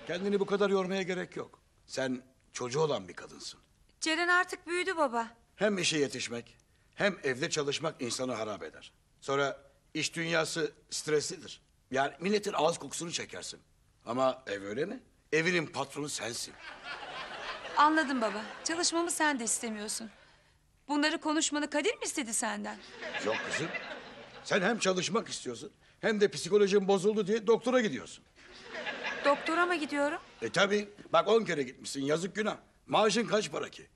Kendini bu kadar yormaya gerek yok. Sen çocuğu olan bir kadınsın. Ceren artık büyüdü baba. Hem işe yetişmek, hem evde çalışmak insanı harap eder. Sonra iş dünyası streslidir. Yani milletin ağız kokusunu çekersin. Ama ev öyle mi? Evinin patronu sensin. Anladım baba. Çalışmamı sen de istemiyorsun. Bunları konuşmanı Kadir mi istedi senden? Yok kızım. Sen hem çalışmak istiyorsun, hem de psikolojin bozuldu diye doktora gidiyorsun. Doktora mı gidiyorum? E tabii. Bak on kere gitmişsin. Yazık günah. Maaşın kaç para ki?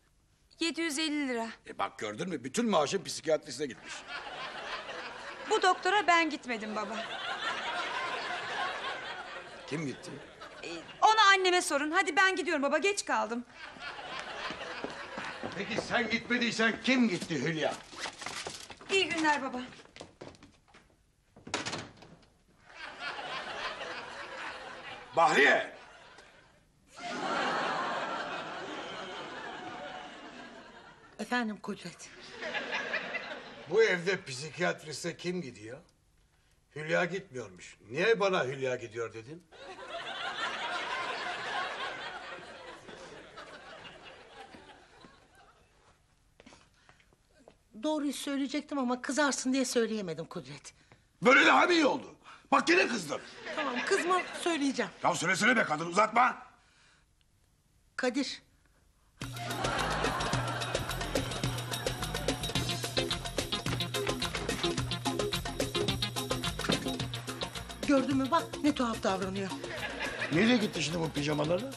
yedi yüz elli lira. E bak gördün mü? Bütün maaşın psikiyatrisine gitmiş. Bu doktora ben gitmedim baba. Kim gitti? Ee, ona anneme sorun. Hadi ben gidiyorum baba. Geç kaldım. Peki sen gitmediysen kim gitti Hülya? İyi günler baba. Bahriye! Efendim Kudret. Bu evde psikiyatriste kim gidiyor? Hülya gitmiyormuş. Niye bana Hülya gidiyor dedin? Doğruyu söyleyecektim ama kızarsın diye söyleyemedim Kudret. Böyle daha mı iyi oldu? Bak yine kızdın. Tamam kızma söyleyeceğim. Ya söylesene be kadın uzatma. Kadir. Gördün mü bak ne tuhaf davranıyor. Nereye gitti şimdi bu pijamalarla?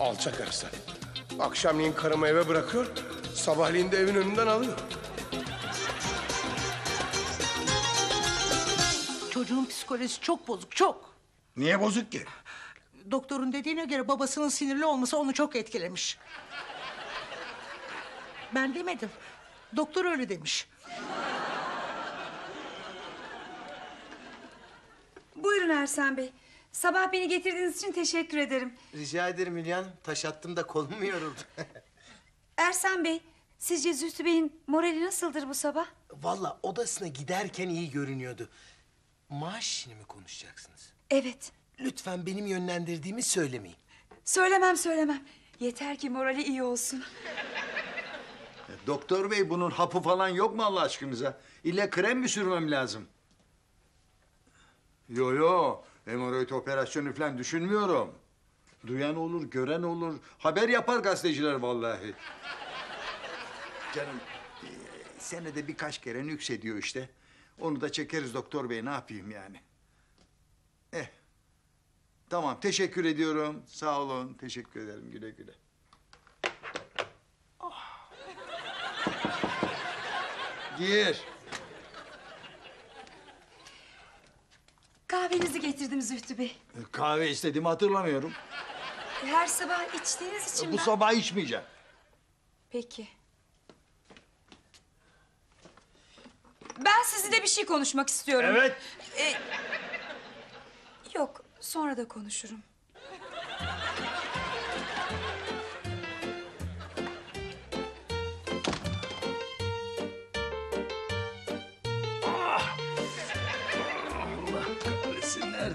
Alçak herif sen. Akşamleyin karımı eve bırakıyor, sabahleyin de evin önünden alıyor. Çocuğun psikolojisi çok bozuk, çok. Niye bozuk ki? Doktorun dediğine göre babasının sinirli olması onu çok etkilemiş. Ben demedim. Doktor öyle demiş. Buyurun Ersan Bey. Sabah beni getirdiğiniz için teşekkür ederim. Rica ederim Hülya Hanım. Taş attım da kolum mu yoruldu? Ersan Bey, sizce Zühtü Bey'in morali nasıldır bu sabah? Vallahi odasına giderken iyi görünüyordu. Maaş işini mi konuşacaksınız? Evet. Lütfen benim yönlendirdiğimi söylemeyin. Söylemem söylemem. Yeter ki morali iyi olsun. Doktor bey bunun hapı falan yok mu Allah aşkınıza? İlla krem mi sürmem lazım? Yo yo. Hemoroid operasyonu falan düşünmüyorum. Duyan olur, gören olur. Haber yapar gazeteciler vallahi. Canım e, senede birkaç kere nüksediyor işte. Onu da çekeriz doktor bey ne yapayım yani. Eh. Tamam teşekkür ediyorum. Sağ olun. Teşekkür ederim güle güle. Gir. Kahvenizi getirdim Zühtü Bey. Kahve istediğimi hatırlamıyorum. Her sabah içtiğiniz için Bu ben... sabah içmeyeceğim. Peki. Ben sizinle bir şey konuşmak istiyorum. Evet. Ee, yok, sonra da konuşurum.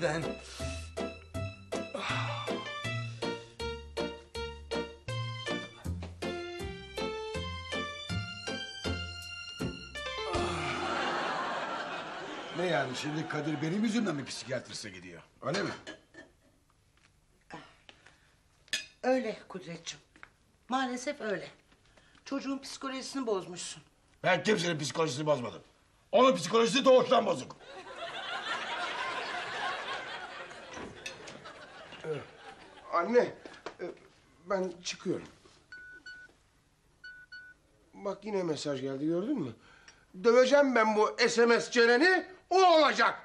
yerden. Ne yani şimdi Kadir benim yüzümden mi psikiyatriste gidiyor? Öyle mi? Öyle Kudretciğim. Maalesef öyle. Çocuğun psikolojisini bozmuşsun. Ben kimsenin psikolojisini bozmadım. Onun psikolojisi doğuştan bozuk. Ee, anne, ben çıkıyorum. Bak yine mesaj geldi gördün mü? Döveceğim ben bu S M S Ceren'i, o olacak.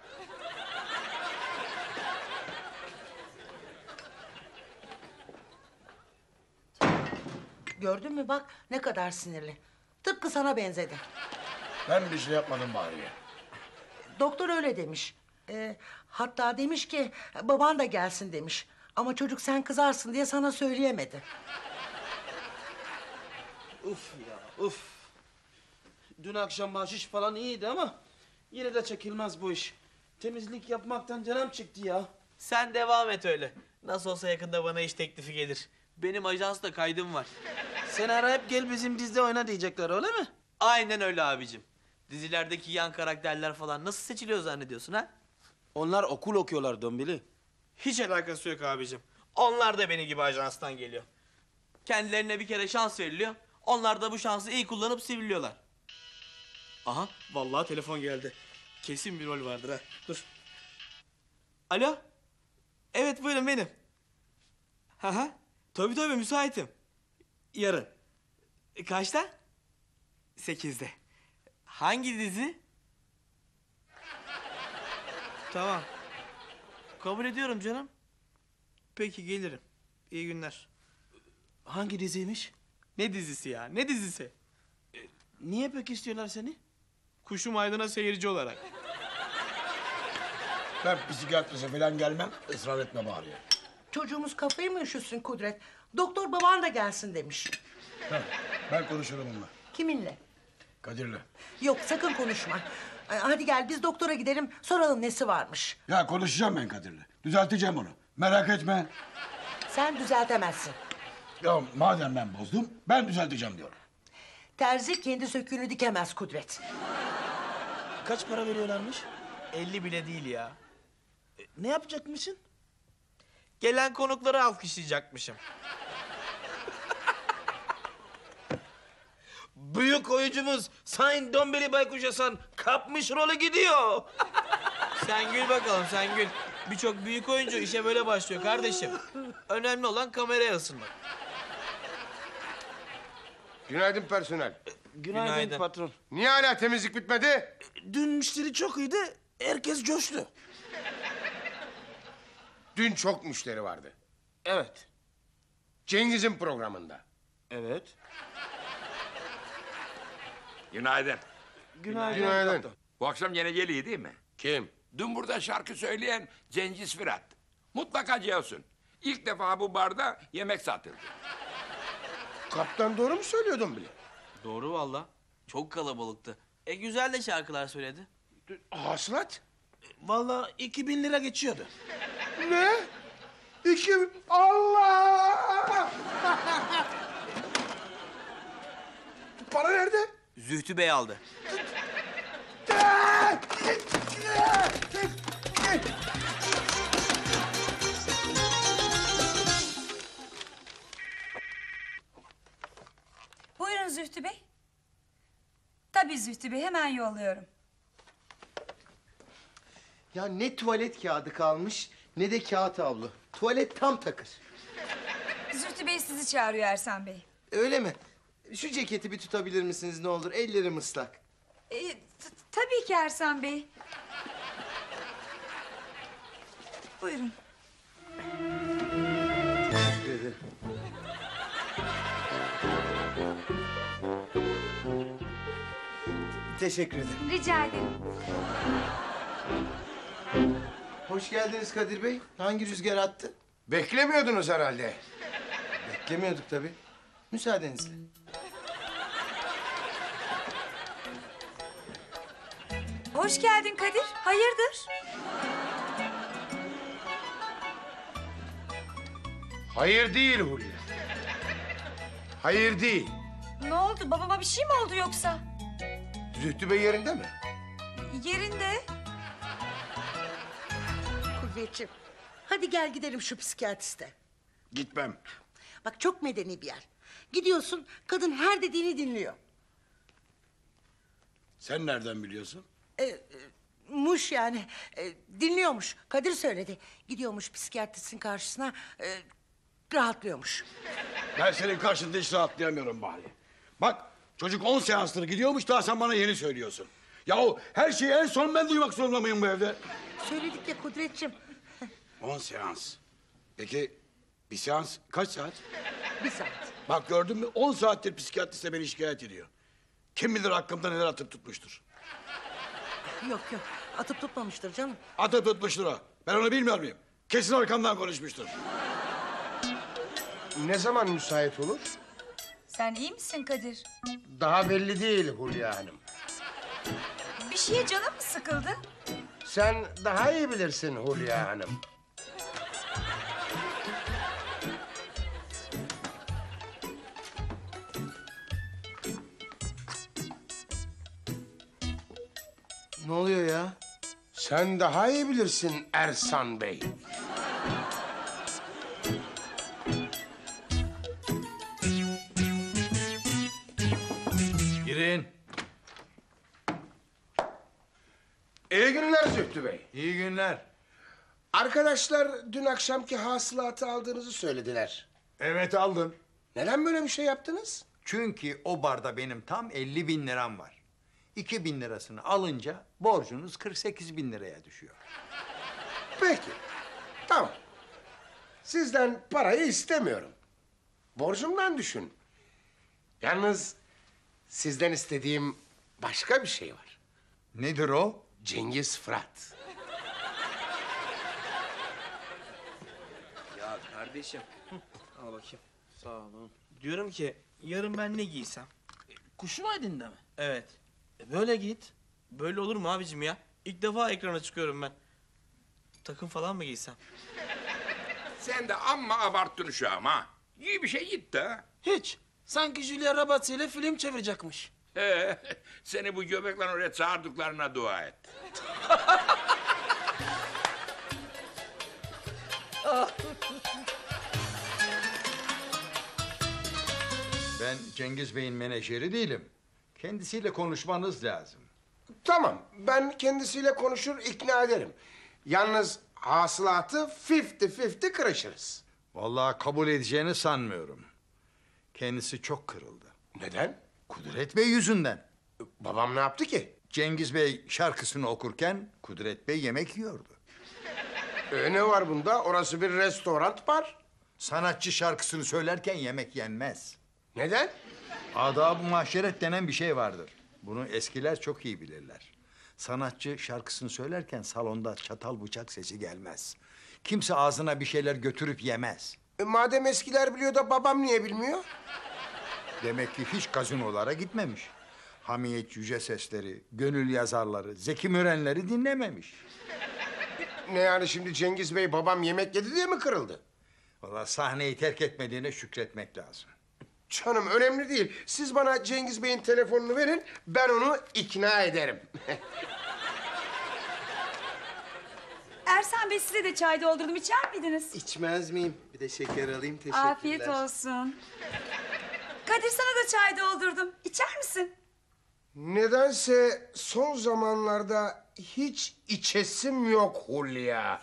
Gördün mü bak ne kadar sinirli. Tıpkı sana benzedi. Ben bir şey yapmadım bari. Doktor öyle demiş. Ee, hatta demiş ki baban da gelsin demiş. Ama çocuk sen kızarsın diye sana söyleyemedi. Uf ya uf. Dün akşam bahşiş falan iyiydi ama yine de çekilmez bu iş. Temizlik yapmaktan canım çıktı ya. Sen devam et öyle. Nasıl olsa yakında bana iş teklifi gelir. Benim ajansla kaydım var. Sen arayıp gel bizim dizide oyna diyecekler öyle mi? Aynen öyle abicim. Dizilerdeki yan karakterler falan nasıl seçiliyor zannediyorsun ha? Onlar okul okuyorlar Dombili. Hiç alakası yok abicim. Onlar da benim gibi ajanstan geliyor. Kendilerine bir kere şans veriliyor. Onlar da bu şansı iyi kullanıp siviliyorlar. Aha vallahi telefon geldi. Kesin bir rol vardır ha. Dur. Alo? Evet buyurun benim. Ha ha. Tabii tabii müsaitim. Yarın. Kaçta? Sekizde. Hangi dizi? Tamam. Kabul ediyorum canım. Peki gelirim. İyi günler. Hangi diziymiş? Ne dizisi ya? Ne dizisi? Ee, niye peki istiyorlar seni? Kuşum Aydın'a seyirci olarak. Ben psikiyatriste falan gelmem. Israr etme bari. Çocuğumuz kafayı mı üşüsün Kudret? Doktor baban da gelsin demiş. Tamam, ben konuşurum onunla. Kiminle? Kadir'le. Yok, sakın konuşma. Hadi gel, biz doktora gidelim, soralım nesi varmış. Ya konuşacağım ben Kadir'le. Düzelteceğim onu. Merak etme. Sen düzeltemezsin. Ya madem ben bozdum, ben düzelteceğim diyorum. Terzi kendi söküğünü dikemez Kudret. Kaç para veriyorlarmış? Elli bile değil ya. E, ne yapacakmışsın? Gelen konukları alkışlayacakmışım. Büyük oyuncumuz Sayın Dombili Baykuş Hasan kapmış rolü gidiyor. Sen gül bakalım sen gül. Birçok büyük oyuncu işe böyle başlıyor kardeşim. Önemli olan kameraya ısınmak. Günaydın personel. Günaydın, Günaydın patron. Niye hala temizlik bitmedi? Dün müşteri çok iyiydi. Herkes coştu. Dün çok müşteri vardı. Evet. Cengiz'in programında. Evet. Günaydın. Günaydın. Günaydın. Bu akşam yine geliyor değil mi? Kim? Dün burada şarkı söyleyen Cengiz Fırat. Mutlaka cevapsın. İlk defa bu barda yemek satıldı. Kaptan doğru mu söylüyordun bile? Doğru valla. Çok kalabalıktı. E güzel de şarkılar söyledi. Hasılat? Valla iki bin lira geçiyordu. Ne? İki... Allah! Para nerede? Zühtü Bey aldı. Buyurun Zühtü Bey. Tabii Zühtü Bey, hemen yolluyorum. Ya ne tuvalet kağıdı kalmış, ne de kağıt havlu. Tuvalet tam takır. Zühtü Bey sizi çağırıyor Ersan Bey. Öyle mi? Şu ceketi bir tutabilir misiniz ne olur? Ellerim ıslak. Ee, tabii ki Ersan Bey. Buyurun. Teşekkür ederim. Teşekkür ederim. Rica ederim. Hoş geldiniz Kadir Bey. Hangi rüzgar attı? Beklemiyordunuz herhalde. Beklemiyorduk tabii. Müsaadenizle. Hoş geldin Kadir. Hayırdır? Hayır değil Hulya. Hayır değil. Ne oldu? Babama bir şey mi oldu yoksa? Zühtü Bey yerinde mi? Yerinde. Kulyeciğim, hadi gel gidelim şu psikiyatriste. Gitmem. Bak çok medeni bir yer. Gidiyorsun, kadın her dediğini dinliyor. Sen nereden biliyorsun? Ee, e, muş yani, e, dinliyormuş. Kadir söyledi. Gidiyormuş psikiyatristin karşısına, e, rahatlıyormuş. Ben senin karşında hiç rahatlayamıyorum Bahri. Bak, çocuk on seansları gidiyormuş, daha sen bana yeni söylüyorsun. Yahu her şeyi en son ben duymak zorunda mıyım bu evde? Söyledik ya Kudretciğim. On seans. Peki bir seans kaç saat? Bir saat. Bak gördün mü? On saattir psikiyatriste beni şikayet ediyor. Kim bilir hakkımda neler atıp tutmuştur. Yok yok, atıp tutmamıştır canım. Atıp tutmuştur o. Ben onu bilmiyor muyum? Kesin arkamdan konuşmuştur. Ne zaman müsait olur? Sen iyi misin Kadir? Daha belli değil Hulya Hanım. Bir şeye canım mı sıkıldı? Sen daha iyi bilirsin Hulya Hanım. Ne oluyor ya? Sen daha iyi bilirsin Ersan Bey. Girin. İyi günler Zühtü Bey. İyi günler. Arkadaşlar dün akşamki hasılatı aldığınızı söylediler. Evet aldım. Neden böyle bir şey yaptınız? Çünkü o barda benim tam elli bin liram var. İki bin lirasını alınca borcunuz kırk sekiz bin liraya düşüyor. Peki, tamam. Sizden parayı istemiyorum. Borcumdan düşün. Yalnız sizden istediğim başka bir şey var. Nedir o? Cengiz Fırat. Ya kardeşim, al bakayım. Sağ olun. Diyorum ki yarın ben ne giysem? E, Kuşum Aydın'da mı? Evet. E böyle git. Böyle olur mu abicim ya? İlk defa ekrana çıkıyorum ben. Takım falan mı giysem? Sen de amma abarttın şu ama. İyi bir şey gitti ha. Hiç. Sanki Julia Roberts ile film çevirecekmiş. Ee, seni bu göbekle oraya çağırdıklarına dua et. Ben Cengiz Bey'in menajeri değilim. Kendisiyle konuşmanız lazım. Tamam, ben kendisiyle konuşur, ikna ederim. Yalnız hasılatı fifty fifty kırışırız. Vallahi kabul edeceğini sanmıyorum. Kendisi çok kırıldı. Neden? Kudret Bey yüzünden. Babam ne yaptı ki? Cengiz Bey şarkısını okurken Kudret Bey yemek yiyordu. Ee, ne var bunda? Orası bir restoran var. Sanatçı şarkısını söylerken yemek yenmez. Neden? Adab-ı mahşeret denen bir şey vardır. Bunu eskiler çok iyi bilirler. Sanatçı şarkısını söylerken salonda çatal bıçak sesi gelmez. Kimse ağzına bir şeyler götürüp yemez. E, madem eskiler biliyor da babam niye bilmiyor? Demek ki hiç gazinolara gitmemiş. Hamiyet yüce sesleri, gönül yazarları, Zeki Mürenleri dinlememiş. Ne yani şimdi Cengiz Bey babam yemek yedi diye mi kırıldı? Vallahi sahneyi terk etmediğine şükretmek lazım. Canım önemli değil. Siz bana Cengiz Bey'in telefonunu verin, ben onu ikna ederim. Ersan Bey size de çay doldurdum, içer miydiniz? İçmez miyim? Bir de şeker alayım, teşekkürler. Afiyet olsun. Kadir sana da çay doldurdum, içer misin? Nedense son zamanlarda hiç içesim yok Hulya.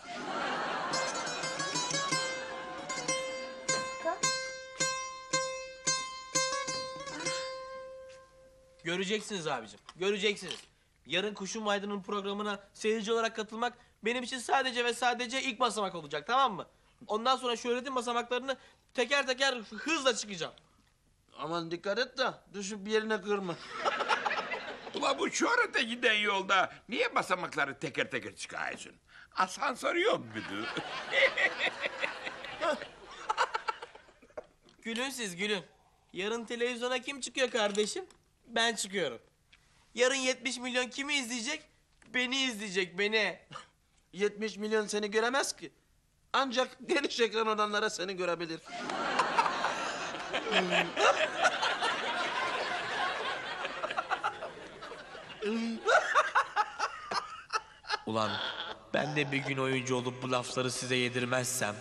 Göreceksiniz abicim, göreceksiniz. Yarın Kuşum Aydın'ın programına seyirci olarak katılmak benim için sadece ve sadece ilk basamak olacak, tamam mı? Ondan sonra şöhretin basamaklarını teker teker hızla çıkacağım. Aman dikkat et de düşüp yerine kırma. Ula bu şöhrete giden yolda niye basamakları teker teker çıkıyorsun? Asansör yok muydu? Gülün siz gülün. Yarın televizyona kim çıkıyor kardeşim? Ben çıkıyorum. Yarın yetmiş milyon kimi izleyecek? Beni izleyecek, beni. yetmiş milyon seni göremez ki. Ancak geniş ekran olanlara seni görebilir. Ulan ben de bir gün oyuncu olup bu lafları size yedirmezsem.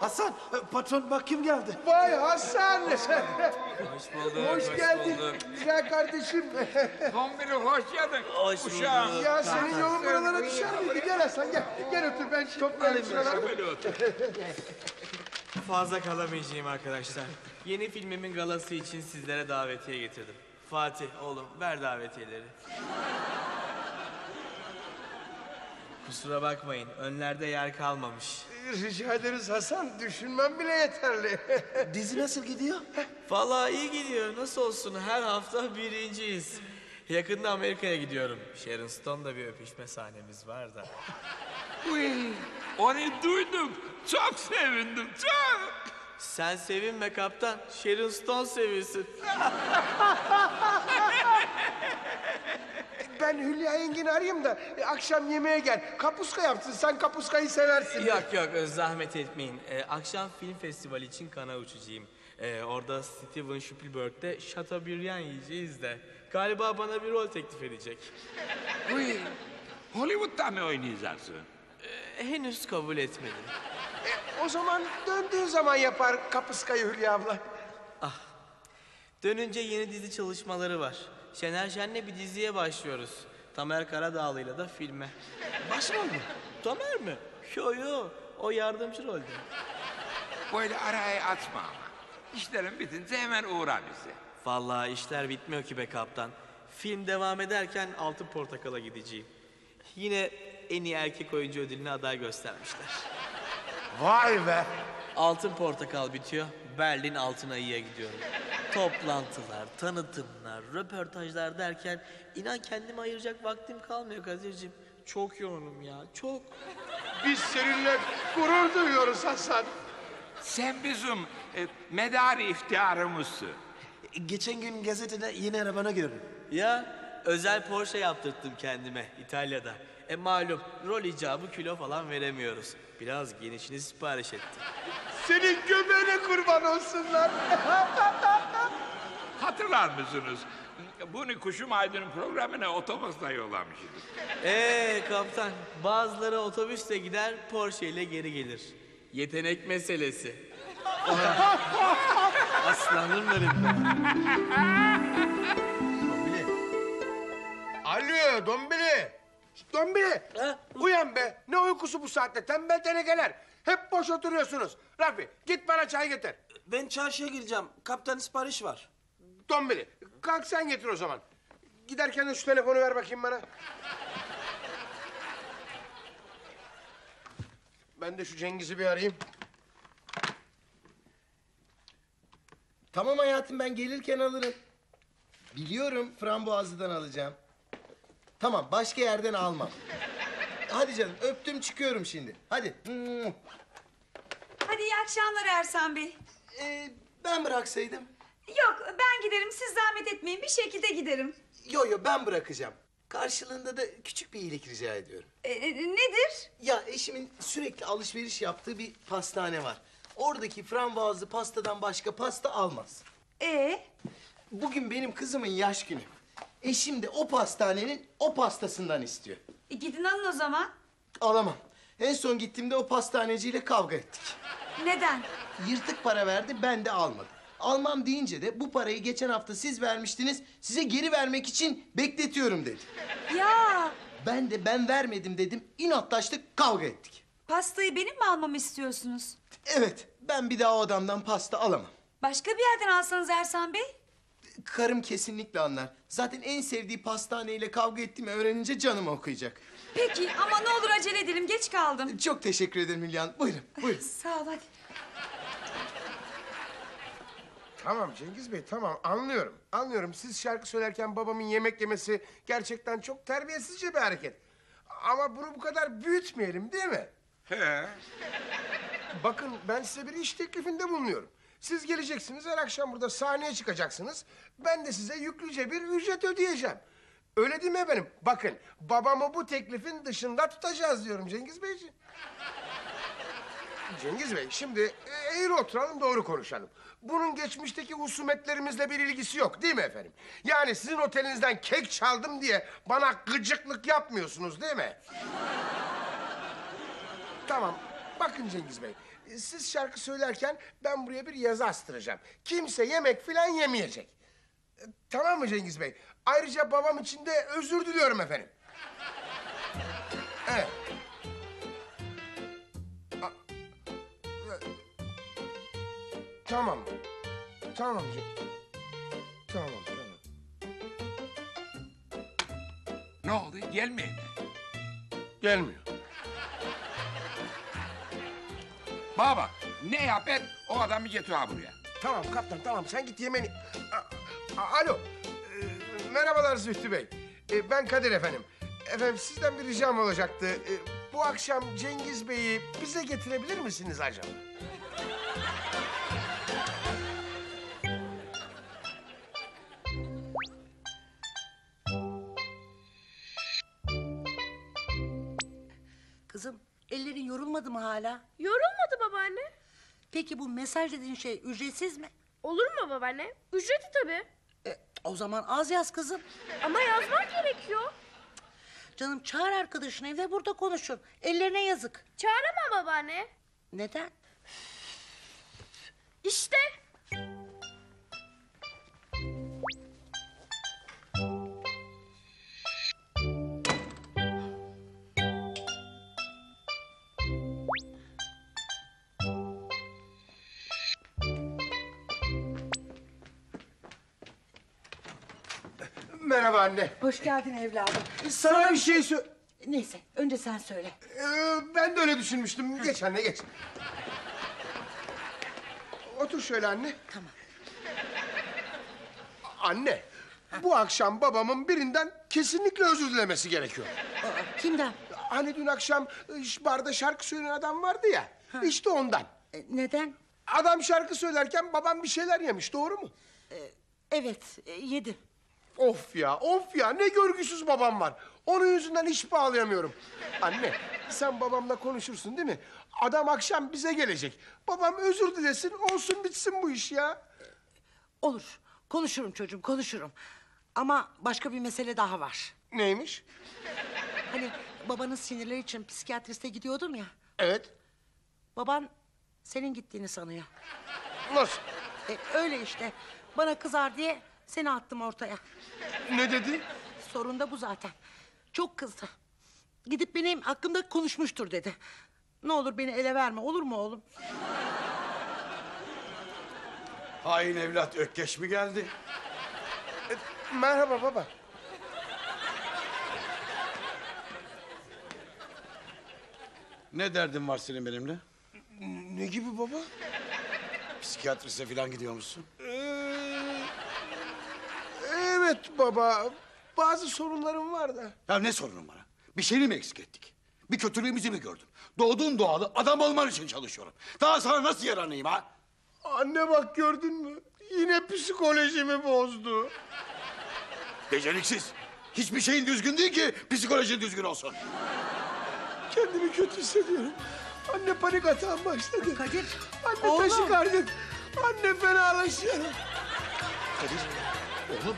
Hasan, patron bak kim geldi? Vay Hasan! Hoş bulduk, hoş, hoş geldin. Güzel kardeşim. Kombine hoş geldin. Hoş Uşağım. Bulduk. Ya senin yolun buralara düşer miydi? Gel Hasan gel. Gel otur ben toplayayım şuraları. Böyle otur. Fazla kalamayacağım arkadaşlar. Yeni filmimin galası için sizlere davetiye getirdim. Fatih oğlum ver davetiyeleri. Kusura bakmayın, önlerde yer kalmamış. Rica ederiz Hasan, düşünmem bile yeterli. Dizi nasıl gidiyor? Vallahi iyi gidiyor, nasıl olsun her hafta birinciyiz. Yakında Amerika'ya gidiyorum. Sharon Stone'da bir öpüşme sahnemiz var da. Onu duydum, çok sevindim, çok. Sen sevinme kaptan, Sharon Stone sevilsin. Ben Hülya Engin'i arayayım da e, akşam yemeğe gel. Kapuska yapsın, sen kapuskayı seversin. Yok yok, zahmet etmeyin. E, akşam film festivali için kana uçacağım. E, orada Steven Spielberg'de şatabiryan yiyeceğiz de. Galiba bana bir rol teklif edecek. Uy, Hollywood'da mı oynayacaksın? E, henüz kabul etmedim. E, o zaman döndüğü zaman yapar kapuskayı Hülya abla. Ah, dönünce yeni dizi çalışmaları var. Şener Şen'le bir diziye başlıyoruz. Tamer Karadağlı'yla da filme. Başrol mü? Tamer mi? Yo yo, o yardımcı rolde. Böyle araya atma ama. İşlerin bitince hemen uğra bizi. Vallahi işler bitmiyor ki be kaptan. Film devam ederken Altın Portakal'a gideceğim. Yine en iyi erkek oyuncu ödülüne aday göstermişler. Vay be! Altın Portakal bitiyor, Berlin Altın Ayı'ya gidiyorum. Toplantılar, tanıtımlar, röportajlar derken inan kendime ayıracak vaktim kalmıyor Kadir'cim. Çok yoğunum ya, çok. Biz seninle gurur duyuyoruz Hasan. Sen bizim e, medari iftiharımızsın. Geçen gün gazetede yeni arabanı gördüm. Ya, özel Porsche yaptırttım kendime İtalya'da. E malum, rol icabı kilo falan veremiyoruz. Biraz genişini sipariş ettim. Senin göbeğine kurban olsunlar. Hatırlar mısınız? Bunu Kuşum Aydın'ın programına otobüsle yollamıştık. Ee kaptan, bazıları otobüsle gider, Porsche ile geri gelir. Yetenek meselesi. Aslanım benim. Dombili. Alo Dombili. Dombili. Ha? Uyan be. Ne uykusu bu saatte? Tembel tenekeler. Hep boş oturuyorsunuz. Rafi git bana çay getir. Ben çarşıya gireceğim. Kaptan sipariş var. Dombili kalk sen getir o zaman. Giderken de şu telefonu ver bakayım bana. Ben de şu Cengiz'i bir arayayım. Tamam hayatım ben gelirken alırım. Biliyorum Frambuazlı'dan alacağım. Tamam başka yerden almam. Hadi canım öptüm çıkıyorum şimdi. Hadi. Hadi iyi akşamlar Ersan Bey. Ee, ben bıraksaydım. Yok ben giderim siz zahmet etmeyin bir şekilde giderim. Yo yo ben bırakacağım. Karşılığında da küçük bir iyilik rica ediyorum. Ee, nedir? Ya eşimin sürekli alışveriş yaptığı bir pastane var. Oradaki frambuazlı pastadan başka pasta almaz. Ee? Bugün benim kızımın yaş günü. Eşim de o pastanenin o pastasından istiyor. E gidin alın o zaman. Alamam. En son gittiğimde o pastaneciyle kavga ettik. Neden? Yırtık para verdi, ben de almadım. Almam deyince de bu parayı geçen hafta siz vermiştiniz, size geri vermek için bekletiyorum dedi. Ya! Ben de ben vermedim dedim, inatlaştık, kavga ettik. Pastayı benim mi almamı istiyorsunuz? Evet, ben bir daha o adamdan pasta alamam. Başka bir yerden alsanız Ersan Bey? Karım kesinlikle anlar. Zaten en sevdiği pastaneyle kavga ettiğimi öğrenince canım okuyacak. Peki ama ne olur acele edelim, geç kaldım. Çok teşekkür ederim Hülya Hanım. Buyurun, buyurun. Sağ ol, hadi. Tamam Cengiz Bey, tamam anlıyorum. Anlıyorum, siz şarkı söylerken babamın yemek yemesi gerçekten çok terbiyesizce bir hareket. Ama bunu bu kadar büyütmeyelim değil mi? He. Bakın ben size bir iş teklifinde bulunuyorum. Siz geleceksiniz, her akşam burada sahneye çıkacaksınız. Ben de size yüklüce bir ücret ödeyeceğim. Öyle değil mi efendim? Bakın, babamı bu teklifin dışında tutacağız diyorum Cengiz Beyciğim. Cengiz Bey, şimdi eğri oturalım, doğru konuşalım. Bunun geçmişteki husumetlerimizle bir ilgisi yok değil mi efendim? Yani sizin otelinizden kek çaldım diye bana gıcıklık yapmıyorsunuz değil mi? Tamam, bakın Cengiz Bey, siz şarkı söylerken ben buraya bir yazı astıracağım. Kimse yemek falan yemeyecek. Tamam mı Cengiz Bey? Ayrıca babam için de özür diliyorum efendim. Evet. Tamam. Tamam Cengiz. Tamam, tamam. Ne oldu? Gelmiyor mu? Gelmiyor. Baba, ne yap et, o adamı getir ha buraya. Tamam kaptan, tamam. Sen git yemeğini... A Alo. E merhabalar Zühtü Bey. E ben Kadir efendim. Efendim sizden bir ricam olacaktı. E bu akşam Cengiz Bey'i bize getirebilir misiniz acaba? Kızım, ellerin yorulmadı mı hala? Yorulmadı babaanne. Peki bu mesaj dediğin şey ücretsiz mi? Olur mu babaanne? Ücreti tabii. E, o zaman az yaz kızım. Ama yazman gerekiyor. Canım çağır arkadaşını evde, burada konuşun. Ellerine yazık. Çağıramam babaanne. Neden? İşte. Merhaba anne. Hoş geldin evladım. Sana, Sana bir şey sö... Neyse, önce sen söyle. Ee, ben de öyle düşünmüştüm. Ha. Geç anne, geç. Otur şöyle anne. Tamam. Anne, ha. Bu akşam babamın birinden kesinlikle özür dilemesi gerekiyor. Aa, kimden? Hani dün akşam barda şarkı söyleyen adam vardı ya, ha. İşte ondan. E, neden? Adam şarkı söylerken babam bir şeyler yemiş, doğru mu? E, evet, e, yedi. Of ya, of ya, ne görgüsüz babam var. Onun yüzünden hiç bağlayamıyorum. Anne, sen babamla konuşursun değil mi? Adam akşam bize gelecek. Babam özür dilesin, olsun bitsin bu iş ya. Olur, konuşurum çocuğum, konuşurum. Ama başka bir mesele daha var. Neymiş? Hani babanın sinirleri için psikiyatriste gidiyordum ya. Evet. Baban senin gittiğini sanıyor. Nasıl? E, öyle işte, bana kızar diye... Seni attım ortaya. Ne dedi? Sorun da bu zaten. Çok kızdı. Gidip benim hakkımda konuşmuştur dedi. Ne olur beni ele verme, olur mu oğlum? Hain evlat, Ökkeş mi geldi? E, merhaba baba. Ne derdin var senin benimle? Ne gibi baba? Psikiyatriste falan gidiyor musun? Evet baba, bazı sorunlarım var da. Ya ne sorunum var? Bir şeyini mi eksik ettik? Bir kötülüğümüzü mü gördün? Doğduğun doğalı adam olman için çalışıyorum. Daha sana nasıl yaranayım ha? Anne bak gördün mü? Yine psikolojimi bozdu. Beceriksiz. Hiçbir şeyin düzgün değil ki psikolojin düzgün olsun. Kendimi kötü hissediyorum. Anne panik atağım başladı. Kadir. Anne oğlum. Taşikardi. Anne fenalaşıyor. Kadir. Oğlum.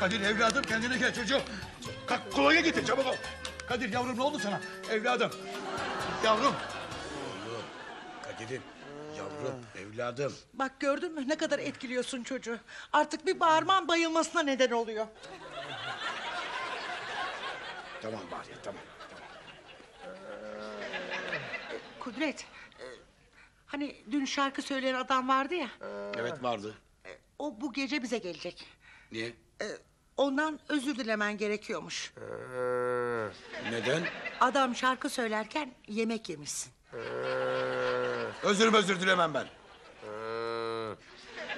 Kadir evladım kendine gel çocuğum. Kalk kolonya getir çabuk ol. Kadir yavrum ne oldu sana? Evladım. Yavrum. Oğlum. Kadir'im. Yavrum evladım. Bak gördün mü ne kadar etkiliyorsun çocuğu. Artık bir bağırman bayılmasına neden oluyor. Tamam Bahriye tamam. Kudret. Hani dün şarkı söyleyen adam vardı ya. Evet vardı. O bu gece bize gelecek. Niye? Ee, ondan özür dilemen gerekiyormuş. Ee, neden? Adam şarkı söylerken yemek yemişsin. Ee, özür özür dilemem ben. Ee,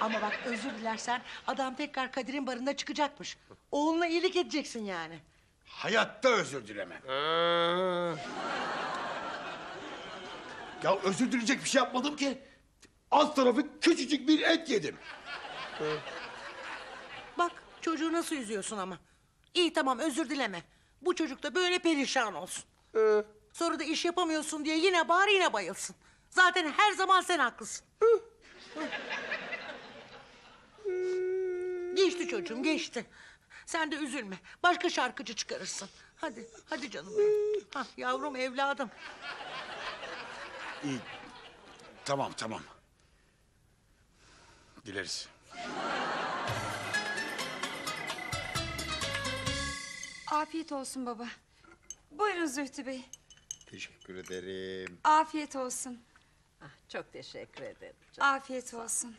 Ama bak özür dilersen adam tekrar Kadir'in barında çıkacakmış. Oğluna iyilik edeceksin yani. Hayatta özür dilemem. Ee... Ya özür dileyecek bir şey yapmadım ki. Alt tarafı küçücük bir et yedim. Ee... Bak çocuğu nasıl üzüyorsun ama. İyi tamam özür dileme. Bu çocuk da böyle perişan olsun. Ee... Sonra da iş yapamıyorsun diye yine bağır yine bayılsın. Zaten her zaman sen haklısın. Geçti çocuğum geçti. Sen de üzülme. Başka şarkıcı çıkarırsın. Hadi hadi canım benim. Hah, yavrum evladım. İyi. Tamam tamam. Dileriz. Afiyet olsun baba. Buyurun Zühtü Bey. Teşekkür ederim. Afiyet olsun. Ah, çok teşekkür ederim. Çok afiyet sağ olsun.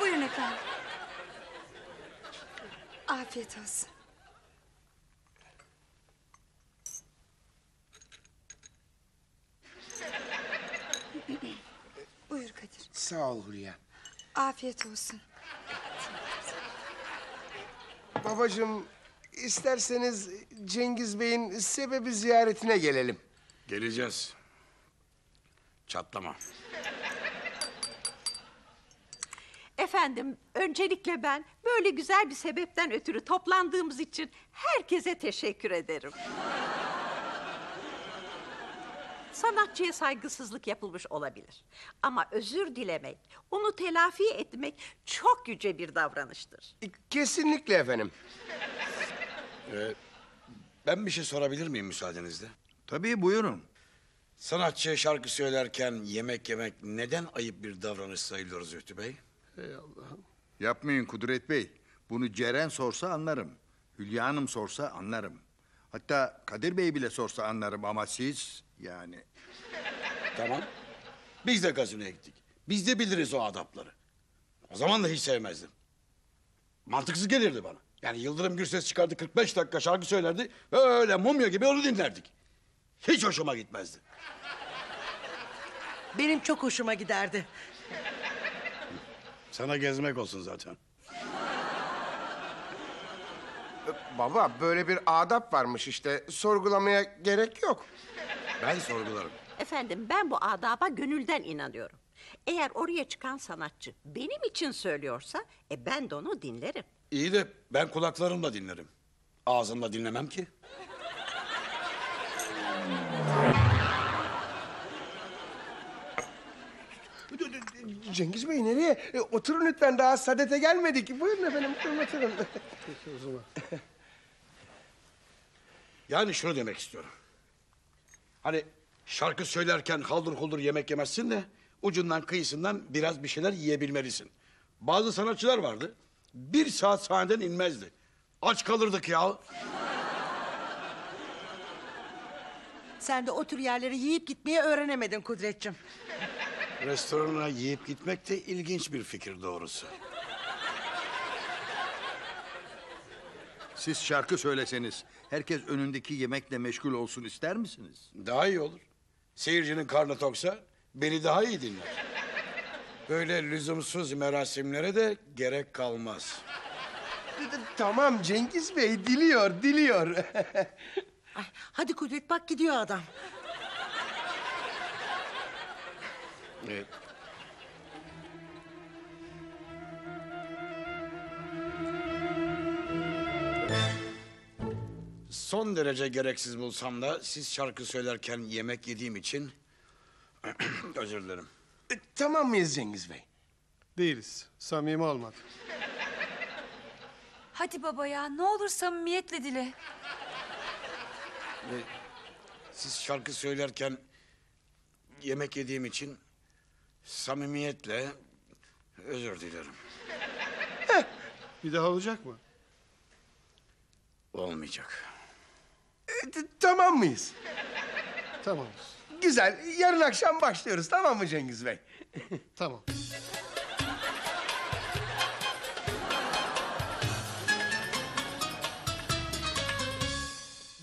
Buyurun efendim. Afiyet olsun. Buyur Kadir. Sağ ol Hülya. Afiyet olsun. Babacığım, isterseniz Cengiz Bey'in sebebi ziyaretine gelelim. Geleceğiz. Çatlama. Efendim, öncelikle ben böyle güzel bir sebepten ötürü toplandığımız için herkese teşekkür ederim. Sanatçıya saygısızlık yapılmış olabilir. Ama özür dilemek, onu telafi etmek çok yüce bir davranıştır. Kesinlikle efendim. Ee, ben bir şey sorabilir miyim müsaadenizle? Tabii buyurun. Sanatçı şarkı söylerken yemek yemek neden ayıp bir davranış sayılır Zühtü Bey? Ey Allah'ım. Yapmayın Kudret Bey. Bunu Ceren sorsa anlarım. Hülya Hanım sorsa anlarım. Hatta Kadir Bey bile sorsa anlarım ama siz yani... Tamam. Biz de gazinoya gittik. Biz de biliriz o adapları. O zaman da hiç sevmezdim. Mantıksız gelirdi bana. Yani Yıldırım Gürses çıkardı kırk beş dakika şarkı söylerdi. Öyle mumya gibi onu dinlerdik. Hiç hoşuma gitmezdi. Benim çok hoşuma giderdi. Sana gezmek olsun zaten. Baba böyle bir adap varmış işte. Sorgulamaya gerek yok. Ben sorgularım. Efendim ben bu adaba gönülden inanıyorum. Eğer oraya çıkan sanatçı benim için söylüyorsa... E, ...ben de onu dinlerim. İyi de ben kulaklarımla dinlerim. Ağzımla dinlemem ki. Cengiz Bey nereye? E, oturun lütfen daha sadete gelmedik. Buyurun efendim oturun oturun. Peki o zaman. Yani şunu demek istiyorum. Hani şarkı söylerken haldır huldur yemek yemezsin de... ...ucundan kıyısından biraz bir şeyler yiyebilmelisin. Bazı sanatçılar vardı. Bir saat sahneden inmezdi. Aç kalırdık ya. Sen de o tür yerleri yiyip gitmeyi öğrenemedin Kudretciğim. Restorana yiyip gitmek de ilginç bir fikir doğrusu. Siz şarkı söyleseniz herkes önündeki yemekle meşgul olsun ister misiniz? Daha iyi olur. Seyircinin karnı toksa beni daha iyi dinler. Böyle lüzumsuz merasimlere de gerek kalmaz. Tamam Cengiz Bey diliyor diliyor. Ay, hadi Kudret bak gidiyor adam. Evet. Son derece gereksiz bulsam da siz şarkı söylerken yemek yediğim için özür dilerim. E, tamam mıyız Cengiz Bey? Değiliz. Samimi olmadı. Hadi baba ya ne olur samimiyetle dile. E, siz şarkı söylerken yemek yediğim için samimiyetle özür dilerim. Bir daha olacak mı? Olmayacak. E, tamam mıyız? Tamamız. Güzel. Yarın akşam başlıyoruz. Tamam mı Cengiz Bey? Tamam.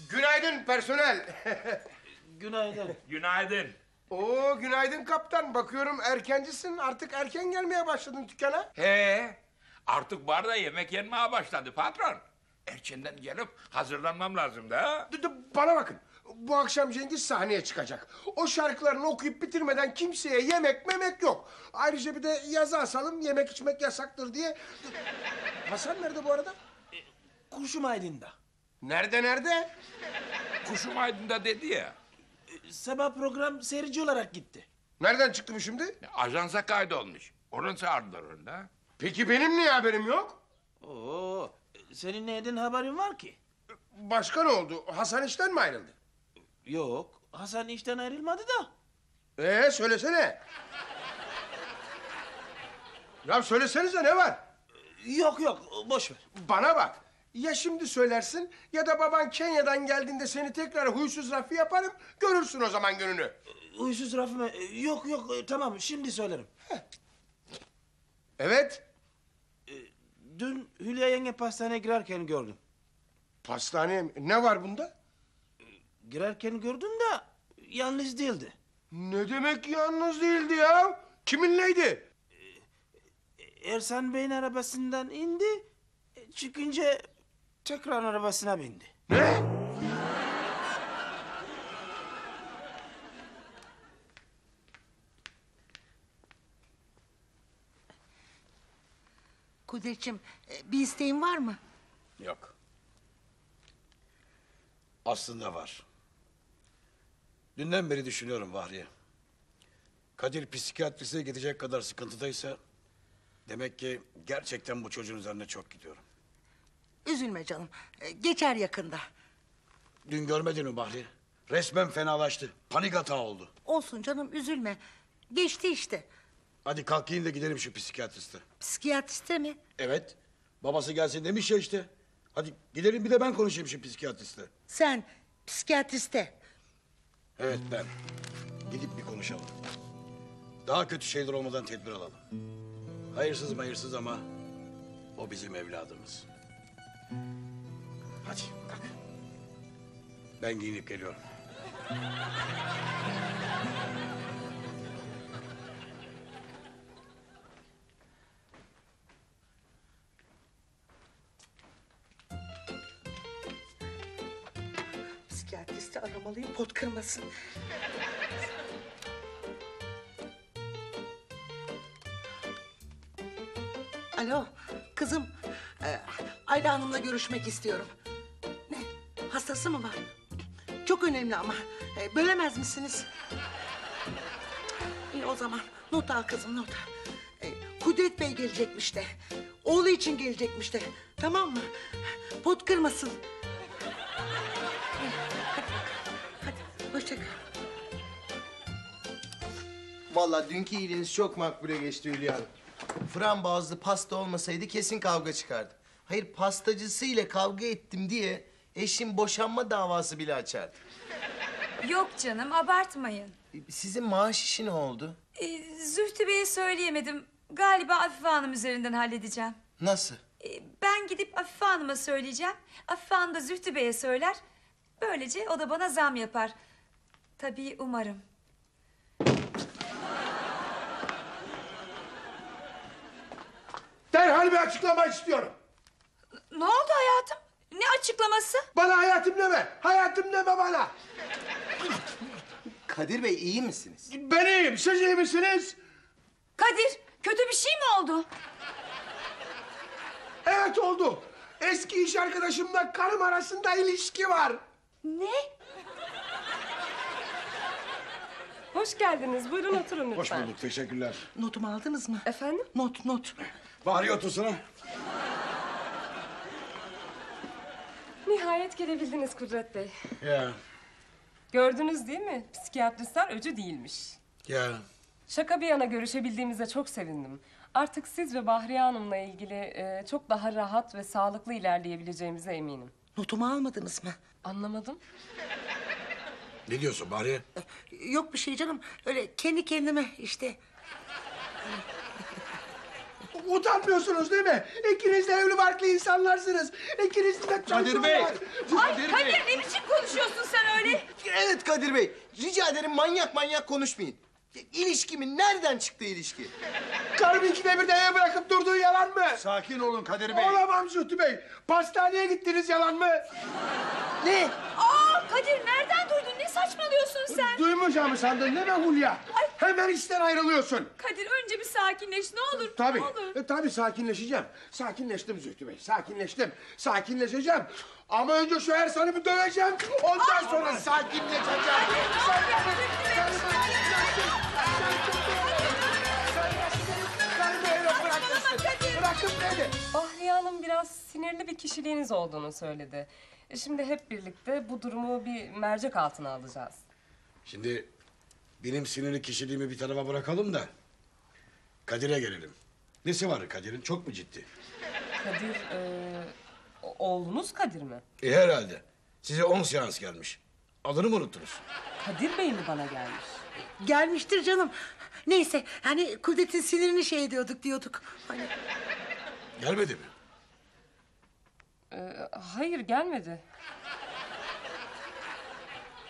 Günaydın personel. Günaydın. Günaydın. Oo, günaydın kaptan. Bakıyorum erkencisin. Artık erken gelmeye başladın dükkana. He, artık barda yemek yenmeye başladı patron. Erkenden gelip hazırlanmam lazım da. D -d bana bakın. Bu akşam Cengiz sahneye çıkacak. O şarkılarını okuyup bitirmeden kimseye yemek memek yok. Ayrıca bir de yazı asalım, yemek içmek yasaktır diye. Hasan nerede bu arada? Kuşum Aydın'da. Nerede nerede? Kuşum Aydın'da dedi ya. Sabah program seyirci olarak gitti. Nereden çıktı bu şimdi? Ajansa kaydolmuş. Onun çağrılarında. Peki benim niye haberim yok? Oo, senin neyden haberin var ki? Başka ne oldu? Hasan işten mi ayrıldı? Yok, Hasan işten ayrılmadı da. Ee, söylesene. Ya söylesenize ne var? Yok yok, boş ver. Bana bak, ya şimdi söylersin ya da baban Kenya'dan geldiğinde seni tekrar huysuz Rafi yaparım, görürsün o zaman gününü. Huysuz Rafi mi? Yok yok, tamam şimdi söylerim. Heh. Evet. Dün Hülya yenge pastaneye girerken gördüm. Pastaneye mi? Ne var bunda? Girerken gördüm de yalnız değildi. Ne demek yalnız değildi ya? Kiminleydi? Ersan Bey'in arabasından indi, çıkınca tekrar arabasına bindi. Ne? Kudretciğim, bir isteğin var mı? Yok. Aslında var. Dünden beri düşünüyorum Vahriye. Kadir psikiyatrisine gidecek kadar sıkıntıdaysa... demek ki gerçekten bu çocuğun üzerine çok gidiyorum. Üzülme canım, geçer yakında. Dün görmedin mi Bahri? Resmen fenalaştı, panik hata oldu. Olsun canım, üzülme. Geçti işte. Hadi kalkayım da gidelim şu psikiyatriste. Psikiyatriste mi? Evet, babası gelsin demiş ya işte. Hadi gidelim, bir de ben konuşayım şu psikiyatriste. Sen, psikiyatriste. Evet ben. Gidip bir konuşalım. Daha kötü şeyler olmadan tedbir alalım. Hayırsız mayırsız ama o bizim evladımız. Hadi kalk. Ben giyinip geliyorum. Psikiyatristi aramalıyım, pot kırmasın. Alo, kızım, e, Ayla Hanım'la görüşmek istiyorum. Ne, hastası mı var? Çok önemli ama, e, bölemez misiniz? İyi o zaman, not al kızım, not al. E, Kudret Bey gelecekmiş de, oğlu için gelecekmiş de, tamam mı? Pot kırmasın. E, hadi, hadi, hoşça kal. Vallahi dünkü iyiliğiniz çok makbule geçti Hülya Hanım. Frambuazlı pasta olmasaydı kesin kavga çıkardı. Hayır, pastacısı ile kavga ettim diye eşim boşanma davası bile açardı. Yok canım, abartmayın. Sizin maaş işi ne oldu? Ee, Zühtü Bey'e söyleyemedim. Galiba Afife Hanım üzerinden halledeceğim. Nasıl? Ee, ben gidip Afife Hanım'a söyleyeceğim. Afife Hanım da Zühtü Bey'e söyler. Böylece o da bana zam yapar. Tabii umarım. Derhal bir açıklama istiyorum. Ne oldu hayatım? Ne açıklaması? Bana hayatım deme, hayatım deme bana. Kadir Bey, iyi misiniz? Ben iyiyim, siz iyi misiniz? Kadir, kötü bir şey mi oldu? Evet oldu. Eski iş arkadaşımla karım arasında ilişki var. Ne? Hoş geldiniz, buyurun oturun lütfen. Hoş bulduk, teşekkürler. Notumu aldınız mı? Efendim? Not, not. Bahri otursana. Nihayet gelebildiniz Kudret Bey. Ya. Gördünüz değil mi? Psikiyatristler öcü değilmiş. Ya. Şaka bir yana görüşebildiğimize çok sevindim. Artık siz ve Bahriye Hanım'la ilgili e, çok daha rahat ve sağlıklı ilerleyebileceğimize eminim. Notumu almadınız mı? Anlamadım. Ne diyorsun Bahriye? Yok bir şey canım. Öyle kendi kendime işte. Utanmıyorsunuz değil mi? İkiniz de evli barklı insanlarsınız. İkiniz de Kadir Bey. Var. Ay Kadir, Kadir Bey. Ne biçim konuşuyorsun sen öyle? Evet Kadir Bey. Rica ederim manyak manyak konuşmayın. İlişkimin nereden çıktı ilişki? Karım ikide bir eve bırakıp durduğu yalan mı? Sakin olun Kadir Bey. Olamam Zühtü Bey. Pastaneye gittiniz yalan mı? Ne? Aa Kadir nereden duydun? Ne saçmalıyorsun sen? Duymayacağımı sandın değil mi Hulya? Ay. Hemen işten ayrılıyorsun. Kadir önce bir sakinleş ne olur. Tabii. Ne olur. E, tabii sakinleşeceğim. Sakinleştim Zühtü Bey. Sakinleştim. Sakinleşeceğim. Ama önce şu Ersan'ı bir döveceğim. Ondan Aa, sonra aman. sakinleşeceğim. Sakinleşeceğim. Bırakın beni. Bahriye Hanım biraz sinirli bir kişiliğiniz olduğunu söyledi. Şimdi hep birlikte bu durumu bir mercek altına alacağız. Şimdi benim sinirli kişiliğimi bir tarafa bırakalım da Kadir'e gelelim. Nesi var Kadir'in? Çok mu ciddi? Kadir, e, oğlunuz Kadir mi? E, herhalde. Size on seans gelmiş. Adını mı unuttunuz? Kadir Bey mi bana gelmiş? Gelmiştir canım. Neyse, hani Kudret'in sinirini şey ediyorduk diyorduk. Hani... Gelmedi mi? Ee, hayır, gelmedi.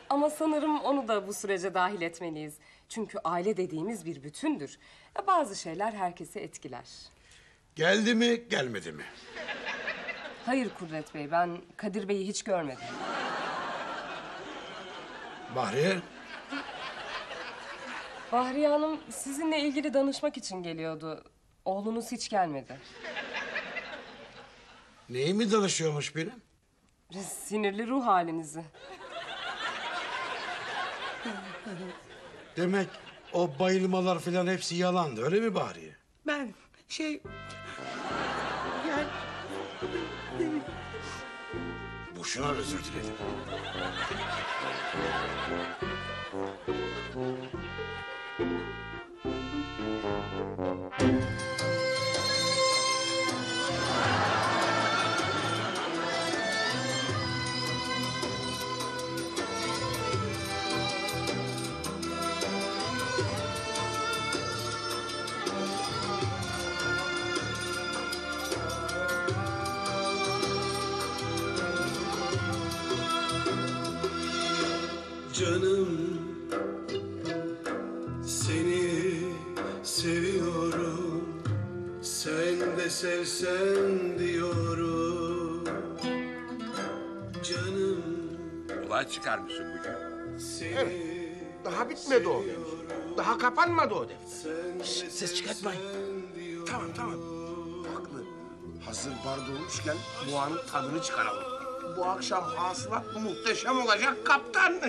Ama sanırım onu da bu sürece dahil etmeliyiz. Çünkü aile dediğimiz bir bütündür. Bazı şeyler herkesi etkiler. Geldi mi, gelmedi mi? Hayır Kudret Bey, ben Kadir Bey'i hiç görmedim. Bahriye? Bahriye Hanım sizinle ilgili danışmak için geliyordu. Oğlunuz hiç gelmedi. Neyi mi danışıyormuş benim? Sinirli ruh halinizi. Demek o bayılmalar falan hepsi yalandı, öyle mi Bahriye? Ben şey... Yani... Boşuna özür diledim. Sevsen diyorum canım. Kulağa çıkarmışsın bugün. Seni evet. Daha bitmedi o. Daha kapanmadı o defter. Şişt, ses çıkartmayın. Tamam tamam. Haklı. Hazır barda olmuşken bu anın tadını çıkaralım. Bu akşam hasılat muhteşem olacak kaptan.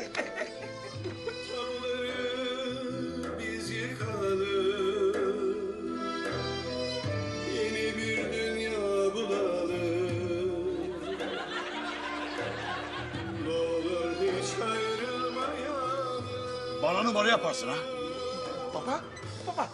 Bana numara yaparsın ha. Baba, baba.